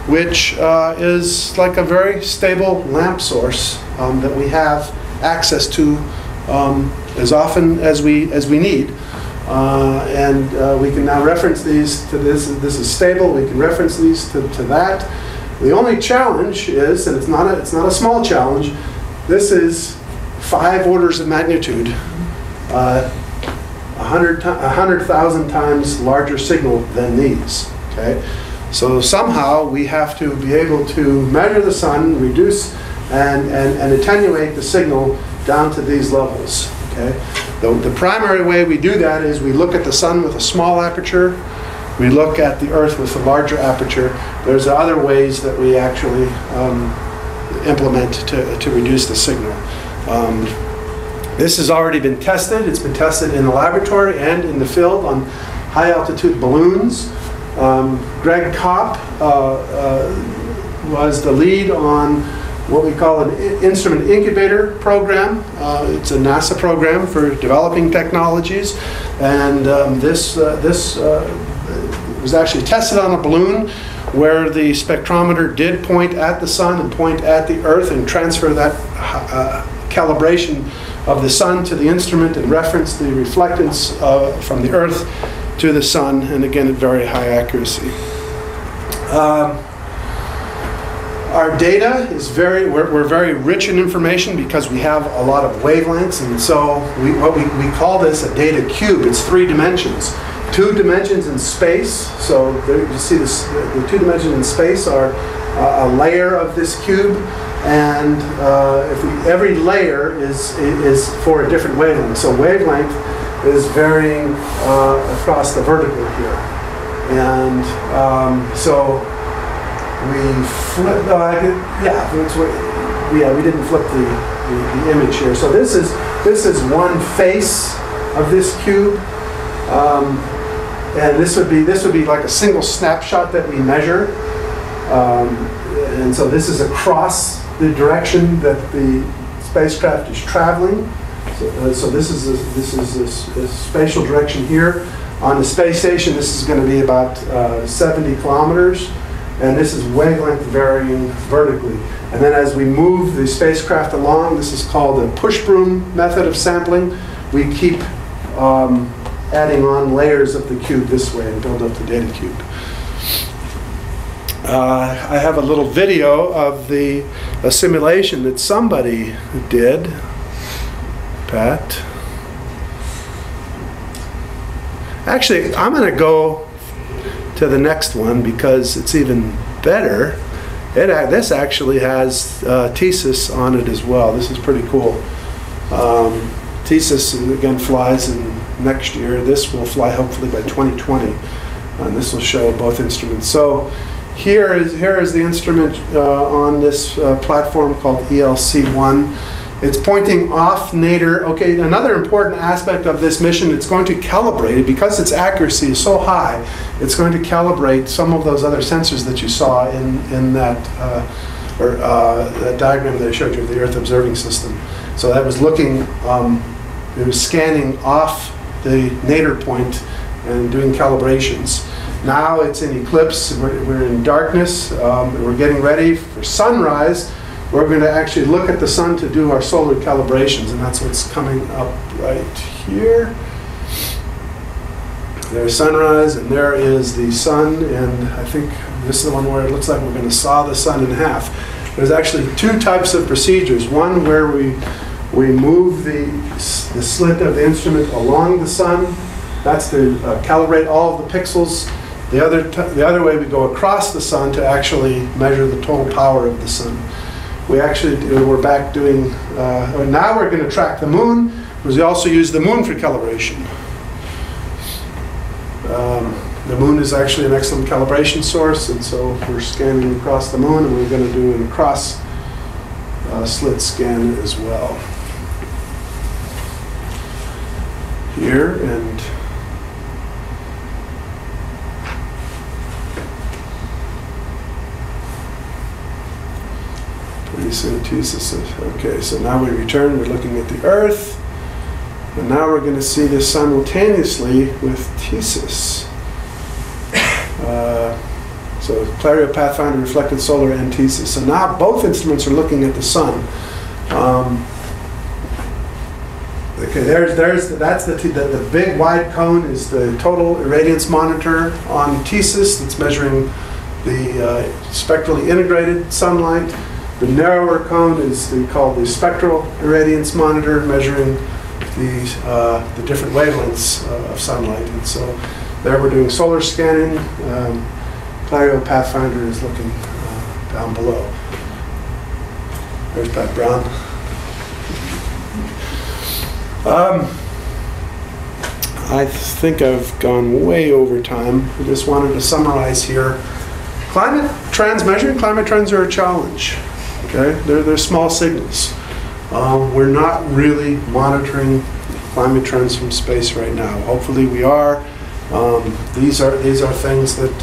which is like a very stable lamp source that we have access to as often as we need. And we can now reference these to this. This is stable. We can reference these to that. The only challenge is, and it's not a small challenge, this is 5 orders of magnitude, 100,000 times larger signal than these. Okay, so somehow we have to be able to measure the sun, reduce and attenuate the signal down to these levels. Okay, the primary way we do that is we look at the sun with a small aperture. We look at the Earth with a larger aperture. There's other ways that we actually implement to reduce the signal. This has already been tested. It's been tested in the laboratory and in the field on high altitude balloons. Greg Kopp was the lead on what we call an instrument incubator program. It's a NASA program for developing technologies. And this was actually tested on a balloon where the spectrometer did point at the sun and point at the Earth and transfer that calibration of the sun to the instrument and reference the reflectance from the Earth to the sun, and again at very high accuracy. Our data is we're very rich in information because we have a lot of wavelengths, and so we call this a data cube. It's 3 dimensions. 2 dimensions in space, so there you see this, the 2 dimensions in space are a layer of this cube, and every layer is for a different wavelength. So wavelength is varying across the vertical here. And so we flipped, we didn't flip the image here. So this is one face of this cube. And this would be like a single snapshot that we measure, and so this is across the direction that the spacecraft is traveling. So, this is a spatial direction here. On the space station, this is going to be about 70 kilometers, and this is wavelength varying vertically. And then as we move the spacecraft along, this is called the push broom method of sampling. We keep adding on layers of the cube this way and build up the data cube. I have a little video of a simulation that somebody did. Pat. Actually, I'm going to go to the next one because it's even better. This actually has TSIS on it as well. This is pretty cool. TSIS again flies in next year. This will fly hopefully by 2020, and this will show both instruments. So here is the instrument on this platform called ELC-1. It's pointing off nadir. Okay, another important aspect of this mission, it's going to calibrate, because its accuracy is so high, it's going to calibrate some of those other sensors that you saw in that, that diagram that I showed you of the Earth Observing System. So that was looking, it was scanning off the nadir point and doing calibrations. Now it's in eclipse, we're in darkness, and we're getting ready for sunrise. We're going to actually look at the sun to do our solar calibrations, and that's what's coming up right here. There's sunrise, and there is the sun, and I think this is the one where it looks like we're going to saw the sun in half. There's actually two types of procedures. One where we move the slit of the instrument along the sun. That's to calibrate all of the pixels. The other way, we go across the sun to actually measure the total power of the sun. We actually we're back doing. Now we're going to track the moon, because we also use the moon for calibration. The moon is actually an excellent calibration source, and so we're scanning across the moon, and we're going to do an across slit scan as well. Here and. Okay, so now we return, we're looking at the Earth, and now we're going to see this simultaneously with TSIS. So CLARREO Pathfinder, reflected solar, and TSIS. So now both instruments are looking at the sun. Okay, that's the big wide cone is the total irradiance monitor on TSIS that's measuring the spectrally integrated sunlight. The narrower cone is called the spectral irradiance monitor, measuring the different wavelengths of sunlight. And so there we're doing solar scanning. CLARREO Pathfinder is looking down below. There's Pat Brown. I think I've gone way over time. I just wanted to summarize here. Measuring climate trends are a challenge. Okay, they're small signals. We're not really monitoring climate trends from space right now. Hopefully, we are. These are things that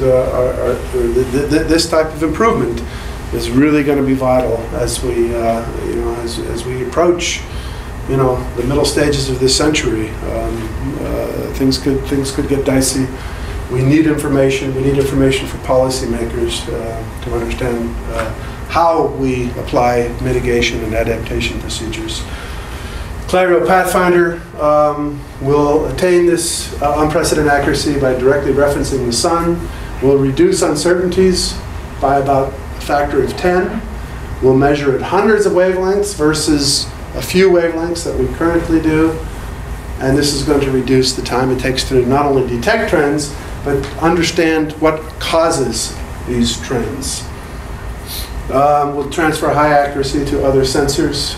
this type of improvement is really going to be vital as we as we approach the middle stages of this century. Things could get dicey. We need information. We need information for policymakers to understand. How we apply mitigation and adaptation procedures. CLARREO Pathfinder will attain this unprecedented accuracy by directly referencing the sun. We'll reduce uncertainties by about a factor of 10. We'll measure at hundreds of wavelengths versus a few wavelengths that we currently do. And this is going to reduce the time it takes to not only detect trends, but understand what causes these trends. We'll transfer high accuracy to other sensors,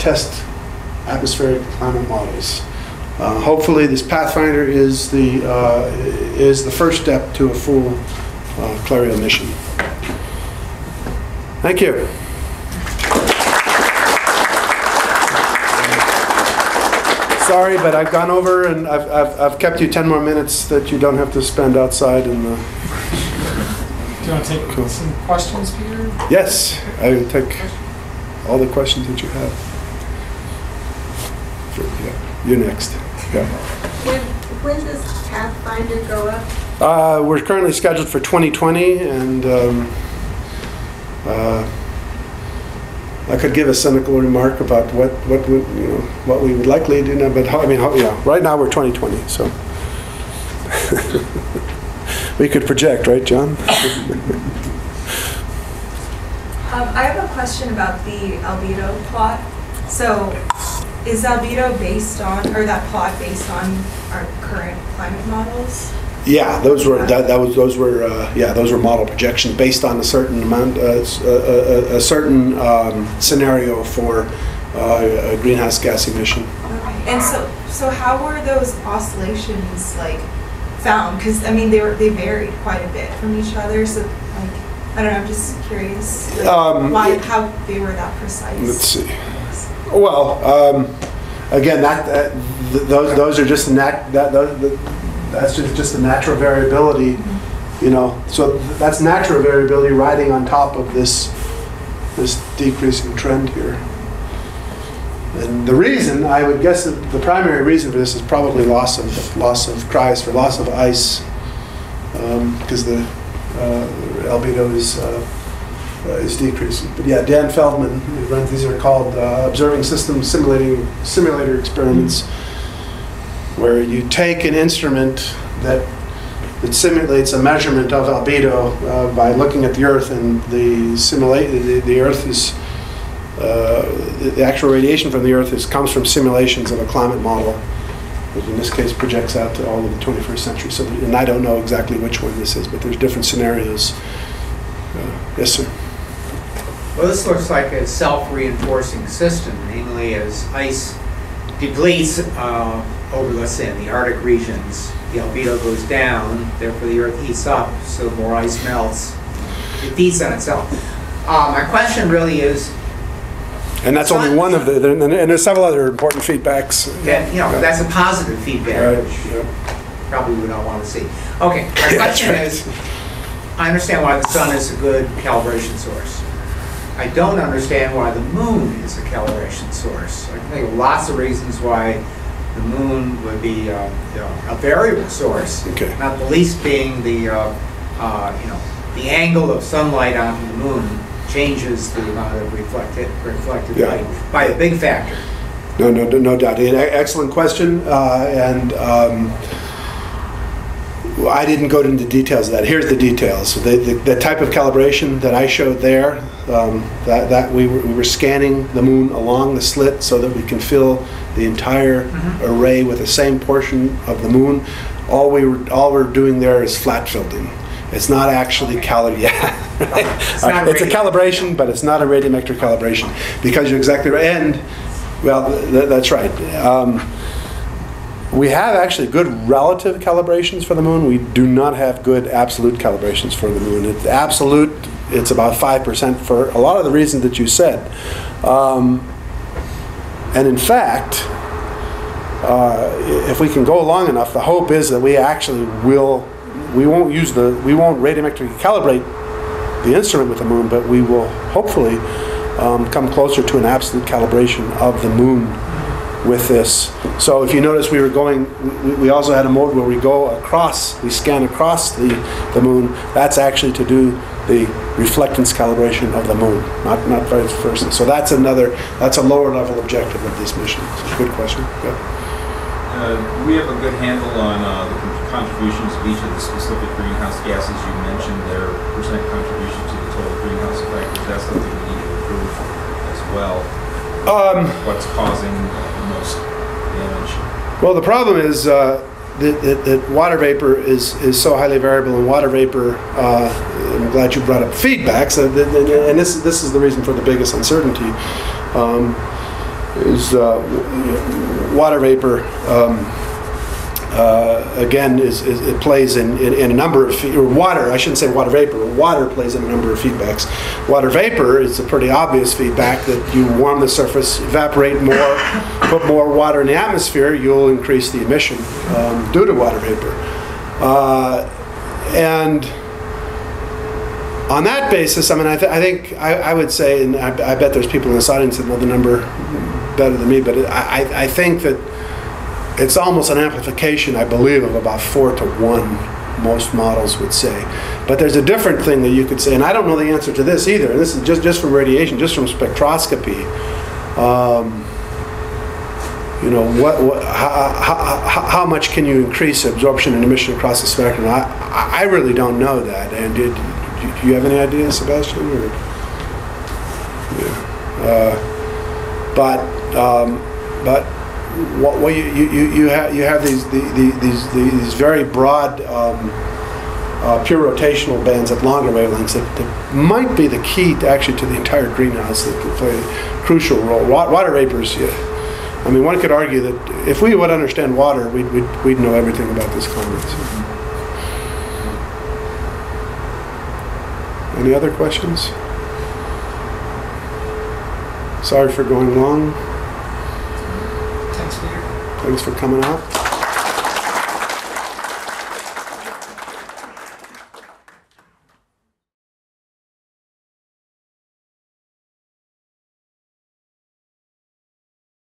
test atmospheric climate models. Hopefully, this Pathfinder is the first step to a full CLARREO mission. Thank you. Sorry, but I've gone over, and I've kept you 10 more minutes that you don't have to spend outside in the. Do you want to take some questions, Peter? Yes, I will take all the questions that you have. Sure, yeah. You're next. Yeah. When does Pathfinder go up? We're currently scheduled for 2020, and I could give a cynical remark about what would, you know, what we would likely do now, but I mean, yeah, right now we're 2020, so we could project, right, John? I have a question about the albedo plot. So, is albedo based on, or that plot based on our current climate models? Yeah, those were those were model projections based on a certain amount, a certain scenario for a greenhouse gas emission. Okay. And so how were those oscillations like found? Because I mean, they varied quite a bit from each other. So like, I don't know, I'm just curious like, how they were that precise. Let's see. Well, again, those are just that's just the natural variability, you know. So that's natural variability riding on top of this decreasing trend here. And the reason, I would guess, that the primary reason for this is probably loss of cries for loss of ice, because the albedo is decreasing. But yeah, Dan Feldman runs, these are called observing system simulator experiments, where you take an instrument that simulates a measurement of albedo by looking at the Earth, and the Earth is the actual radiation from the Earth comes from simulations of a climate model, which in this case projects out to all of the 21st century. So, and I don't know exactly which one this is, but there's different scenarios. Yes, sir. Well, this looks like a self-reinforcing system, namely as ice depletes over, let's say, in the Arctic regions, the albedo goes down, therefore the Earth heats up, so more ice melts. It feeds on itself. My question really is... And that's only one of the... And there's several other important feedbacks. That, you know, yeah. That's a positive feedback, right, which yeah. Probably would not want to see. Okay, my question is, I understand why the sun is a good calibration source. I don't understand why the moon is a calibration source. I can think of lots of reasons why the moon would be a variable source, okay. Not the least being the the angle of sunlight on the moon changes the amount of reflected yeah. light by a big factor. No doubt. An excellent question, and. I didn't go into details of that. Here's the details. The type of calibration that I showed there, we were scanning the moon along the slit so that we can fill the entire array with the same portion of the moon. All we're doing there is flat filling. It's not actually it's a calibration, but it's not a radiometric calibration because you're exactly right. And well, that's right. We have actually good relative calibrations for the moon. We do not have good absolute calibrations for the moon. It's about 5% for a lot of the reasons that you said. And in fact, if we can go long enough, the hope is that we actually won't radiometrically calibrate the instrument with the moon, but we will hopefully come closer to an absolute calibration of the moon with this. So if you notice, we also had a mode where we scan across the moon. That's actually to do the reflectance calibration of the moon, not vice versa. So that's a lower level objective of this mission. So good question. Yeah. We have a good handle on the contributions of each of the specific greenhouse gases you mentioned, their percent contribution to the total greenhouse effect. Is that something we need to improve as well? What's causing the most damage? Well, the problem is that water vapor is so highly variable, and water vapor, I'm glad you brought up feedback, so and this is the reason for the biggest uncertainty, water vapor, again, it plays in a number of, water, I shouldn't say water vapor, water plays in a number of feedbacks. Water vapor is a pretty obvious feedback that you warm the surface, evaporate more, put more water in the atmosphere, you'll increase the emission due to water vapor. And on that basis, I mean, I think I would say, and I bet there's people in this audience that know the number better than me, but I think that it's almost an amplification, I believe, of about 4 to 1 most models would say. But there's a different thing that you could say, and I don't know the answer to this either, and this is just from radiation, just from spectroscopy. You know, how much can you increase absorption and emission across the spectrum? I really don't know that. And do you have any ideas, Sebastian? Or? Yeah. But what you have these very broad pure rotational bands at longer wavelengths that might be the key to actually to the entire greenhouse that can play a crucial role. Water vapors. Yeah. I mean, one could argue that if we would understand water, we'd know everything about this climate. So. Any other questions? Sorry for going long. Thanks, Peter. Thanks for coming out.